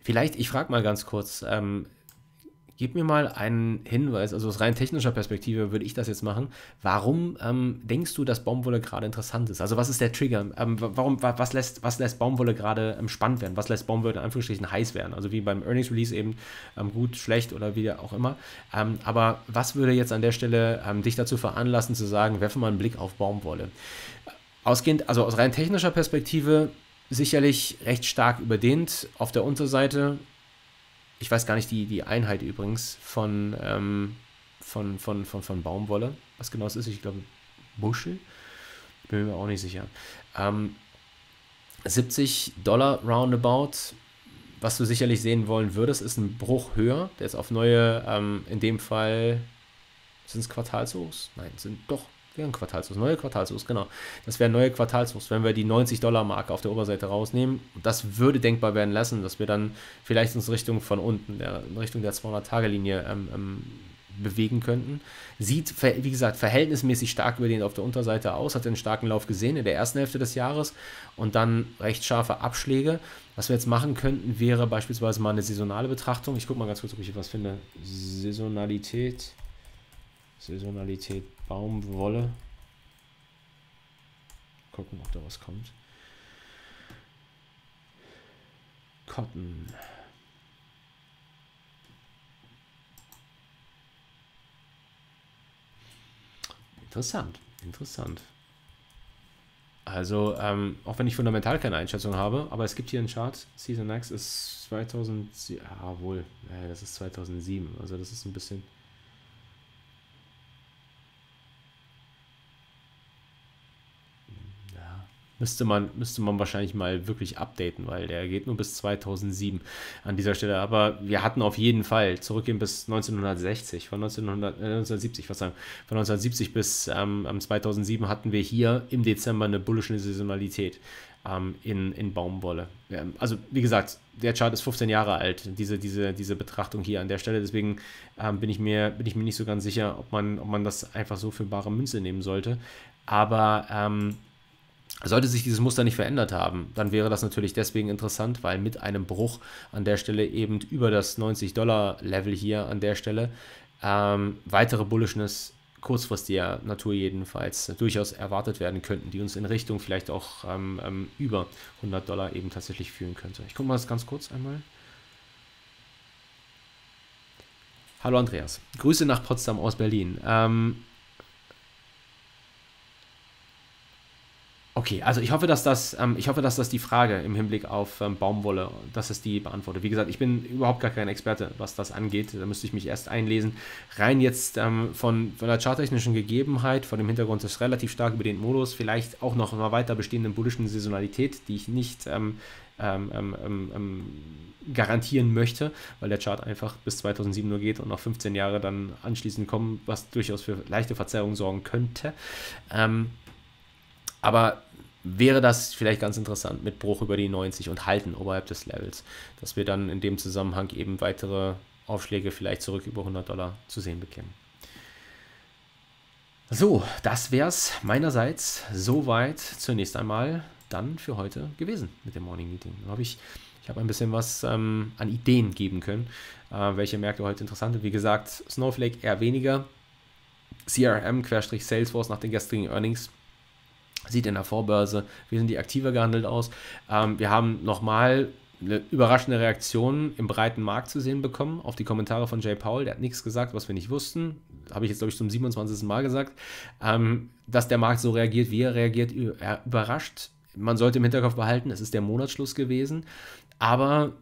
Vielleicht, ich frage mal ganz kurz, gib mir mal einen Hinweis, also aus rein technischer Perspektive würde ich das jetzt machen. Warum denkst du, dass Baumwolle gerade interessant ist? Also was ist der Trigger? Was lässt Baumwolle gerade spannend werden? Was lässt Baumwolle in Anführungsstrichen heiß werden? Also wie beim Earnings Release eben gut, schlecht oder wie auch immer. Aber was würde jetzt an der Stelle dich dazu veranlassen zu sagen, werfe mal einen Blick auf Baumwolle? Ausgehend, also aus rein technischer Perspektive sicherlich recht stark überdehnt auf der Unterseite. Ich weiß gar nicht die Einheit übrigens von Baumwolle. Was genau es ist, ich glaube Buschel. Bin mir auch nicht sicher. $70 roundabout. Was du sicherlich sehen wollen würdest, ist ein Bruch höher. Der ist auf neue, in dem Fall sind es Quartalshochs. Nein, sind doch, wären Quartalshochs. Neue Quartalshochs, genau. Das wären neue Quartalshochs. Wenn wir die $90-Marke auf der Oberseite rausnehmen, das würde denkbar werden lassen, dass wir dann vielleicht uns Richtung von unten, in Richtung der 200-Tage-Linie bewegen könnten. Sieht, wie gesagt, verhältnismäßig stark über den auf der Unterseite aus, hat den starken Lauf gesehen in der ersten Hälfte des Jahres und dann recht scharfe Abschläge. Was wir jetzt machen könnten, wäre beispielsweise mal eine saisonale Betrachtung. Ich gucke mal ganz kurz, ob ich etwas finde. Saisonalität, Baumwolle. Gucken, ob da was kommt. Cotton. Interessant. Also, auch wenn ich fundamental keine Einschätzung habe, aber es gibt hier einen Chart, Season X ist 2007, jawohl, das ist 2007, also das ist ein bisschen... Müsste man wahrscheinlich mal wirklich updaten, weil der geht nur bis 2007 an dieser Stelle. Aber wir hatten auf jeden Fall zurückgehen bis 1960, von 1970 bis 2007 hatten wir hier im Dezember eine bullische Saisonalität in Baumwolle. Also wie gesagt, der Chart ist 15 Jahre alt, diese Betrachtung hier an der Stelle. Deswegen bin ich mir nicht so ganz sicher, ob man das einfach so für bare Münze nehmen sollte. Aber sollte sich dieses Muster nicht verändert haben, dann wäre das natürlich deswegen interessant, weil mit einem Bruch an der Stelle eben über das $90-Level hier an der Stelle weitere Bullishness kurzfristiger Natur jedenfalls durchaus erwartet werden könnten, die uns in Richtung vielleicht auch über $100 eben tatsächlich führen könnte. Ich gucke mal das ganz kurz einmal. Hallo Andreas, Grüße nach Potsdam aus Berlin. Okay, also ich hoffe, dass das die Frage im Hinblick auf Baumwolle, dass es die beantwortet. Wie gesagt, ich bin überhaupt gar kein Experte, was das angeht. Da müsste ich mich erst einlesen. Rein jetzt von der charttechnischen Gegebenheit, von dem Hintergrund des relativ stark über den Modus, vielleicht auch noch mal weiter bestehenden bullischen Saisonalität, die ich nicht garantieren möchte, weil der Chart einfach bis 2007 nur geht und noch 15 Jahre dann anschließend kommen, was durchaus für leichte Verzerrungen sorgen könnte. Aber wäre das vielleicht ganz interessant mit Bruch über die 90 und Halten oberhalb des Levels, dass wir dann in dem Zusammenhang eben weitere Aufschläge vielleicht zurück über $100 zu sehen bekämen. So, das wäre es meinerseits soweit zunächst einmal dann für heute gewesen mit dem Morning Meeting. Dann hoffe ich, ich habe ein bisschen was an Ideen geben können, welche Märkte heute interessant sind. Wie gesagt, Snowflake eher weniger, CRM/Salesforce nach den gestrigen Earnings. Sieht in der Vorbörse wesentlich aktiver gehandelt aus. Wir haben nochmal eine überraschende Reaktion im breiten Markt zu sehen bekommen auf die Kommentare von Jay Powell. Der hat nichts gesagt, was wir nicht wussten. Habe ich jetzt, glaube ich, zum 27. Mal gesagt. Dass der Markt so reagiert, wie er reagiert, überrascht. Man sollte im Hinterkopf behalten, es ist der Monatsschluss gewesen. Aber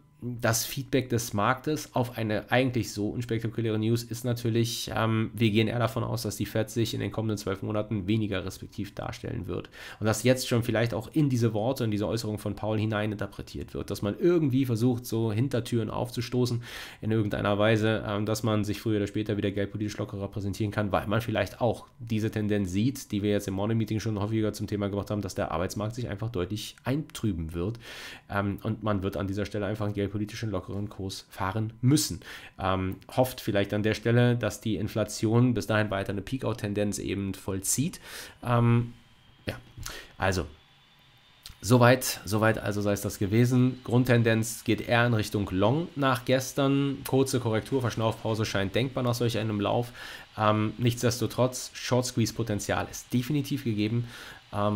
das Feedback des Marktes auf eine eigentlich so unspektakuläre News ist natürlich, wir gehen eher davon aus, dass die FED sich in den kommenden 12 Monaten weniger respektiv darstellen wird. Und dass jetzt schon vielleicht auch in diese Worte, in diese Äußerung von Powell hineininterpretiert wird, dass man irgendwie versucht, so Hintertüren aufzustoßen in irgendeiner Weise, dass man sich früher oder später wieder geldpolitisch lockerer präsentieren kann, weil man vielleicht auch diese Tendenz sieht, die wir jetzt im Morning Meeting schon häufiger zum Thema gemacht haben, dass der Arbeitsmarkt sich einfach deutlich eintrüben wird. Und man wird an dieser Stelle einfach ein geldpolitischen lockeren Kurs fahren müssen. Hofft vielleicht an der Stelle, dass die Inflation bis dahin weiter eine Peak-Out-Tendenz eben vollzieht. Ja, also soweit also sei es das gewesen. Grundtendenz geht eher in Richtung Long nach gestern. Kurze Korrektur, Verschnaufpause scheint denkbar nach solch einem Lauf. Nichtsdestotrotz, Short-Squeeze-Potenzial ist definitiv gegeben.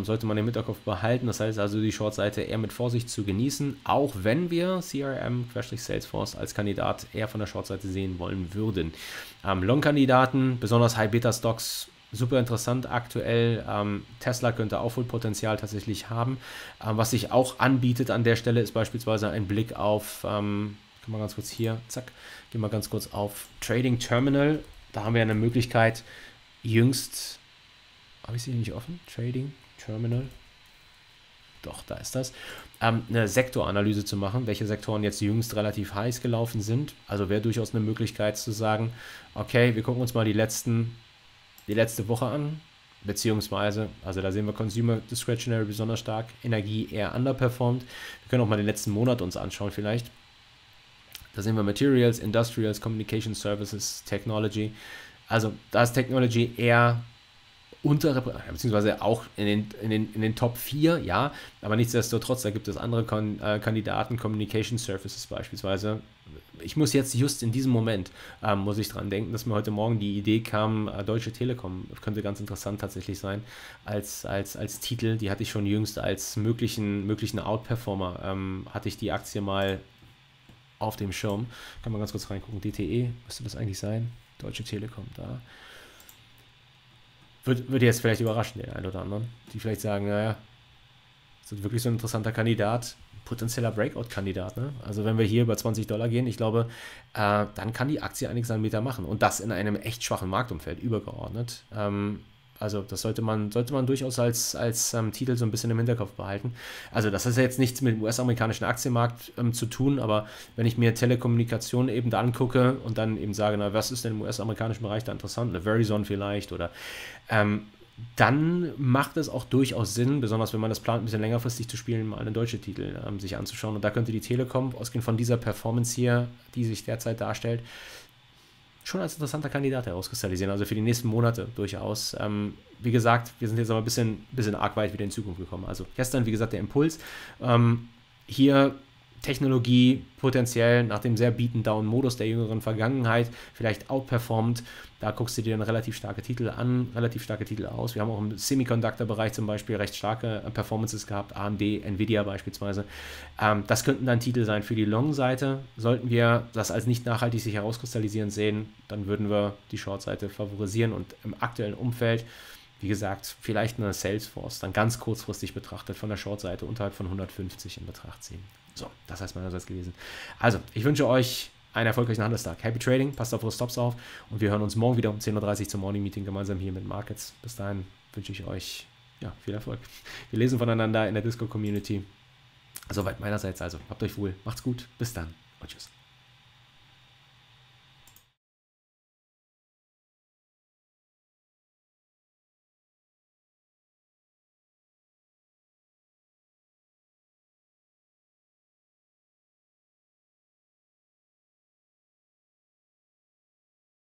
Sollte man im Hinterkopf behalten, das heißt also die Short-Seite eher mit Vorsicht zu genießen, auch wenn wir CRM/Salesforce als Kandidat eher von der Short-Seite sehen wollen würden. Long-Kandidaten, besonders High-Beta-Stocks, super interessant aktuell. Tesla könnte Aufholpotenzial tatsächlich haben. Was sich auch anbietet an der Stelle ist beispielsweise ein Blick auf, gehen wir ganz kurz auf Trading Terminal. Da haben wir eine Möglichkeit, jüngst, habe ich sie nicht offen? Trading, Terminal, doch, da ist das, eine Sektoranalyse zu machen, welche Sektoren jetzt jüngst relativ heiß gelaufen sind. Also wäre durchaus eine Möglichkeit zu sagen, okay, wir gucken uns mal die letzte Woche an, beziehungsweise, also da sehen wir Consumer Discretionary besonders stark, Energie eher underperformed. Wir können auch mal den letzten Monat uns anschauen vielleicht. Da sehen wir Materials, Industrials, Communication Services, Technology. Also da ist Technology eher unterrepräsentiert, beziehungsweise auch in den Top 4, ja, aber nichtsdestotrotz, da gibt es andere Kandidaten, Communication Services beispielsweise. Ich muss jetzt just in diesem Moment, muss ich dran denken, dass mir heute Morgen die Idee kam, Deutsche Telekom könnte ganz interessant tatsächlich sein, als Titel. Die hatte ich schon jüngst als möglichen Outperformer, hatte ich die Aktie mal auf dem Schirm. Kann man ganz kurz reingucken, DTE, müsste das eigentlich sein? Deutsche Telekom, da. Würde jetzt vielleicht überraschen, den einen oder anderen, die vielleicht sagen, naja, das ist wirklich so ein interessanter Kandidat, potenzieller Breakout-Kandidat, ne? Also wenn wir hier über $20 gehen, ich glaube, dann kann die Aktie einiges an Meter machen und das in einem echt schwachen Marktumfeld übergeordnet. Also das sollte man durchaus als Titel so ein bisschen im Hinterkopf behalten. Also das hat jetzt nichts mit dem US-amerikanischen Aktienmarkt zu tun, aber wenn ich mir Telekommunikation eben da angucke und dann eben sage, na, was ist denn im US-amerikanischen Bereich da interessant? Eine Verizon vielleicht oder dann macht es auch durchaus Sinn, besonders wenn man das plant, ein bisschen längerfristig zu spielen, mal einen deutschen Titel sich anzuschauen. Und da könnte die Telekom, ausgehend von dieser Performance hier, die sich derzeit darstellt, schon als interessanter Kandidat herauskristallisieren, also für die nächsten Monate durchaus. Wie gesagt, wir sind jetzt aber ein bisschen arg weit wieder in Zukunft gekommen. Also gestern, wie gesagt, der Impuls. Hier Technologie potenziell nach dem sehr Beaten-Down-Modus der jüngeren Vergangenheit vielleicht outperformt. Da guckst du dir dann relativ starke Titel an, relativ starke Titel aus. Wir haben auch im Semiconductor-Bereich zum Beispiel recht starke Performances gehabt, AMD, Nvidia beispielsweise. Das könnten dann Titel sein für die Long-Seite. Sollten wir das als nicht nachhaltig sich herauskristallisieren sehen, dann würden wir die Short-Seite favorisieren und im aktuellen Umfeld, wie gesagt, vielleicht eine Salesforce, dann ganz kurzfristig betrachtet, von der Short-Seite unterhalb von 150 in Betracht ziehen. So, das heißt meinerseits gewesen. Also, ich wünsche euch einen erfolgreichen Handelstag. Happy Trading, passt auf eure Stops auf und wir hören uns morgen wieder um 10:30 Uhr zum Morning Meeting gemeinsam hier mit Markets. Bis dahin wünsche ich euch ja, viel Erfolg. Wir lesen voneinander in der Discord-Community. Soweit meinerseits also. Habt euch wohl, macht's gut, bis dann und tschüss.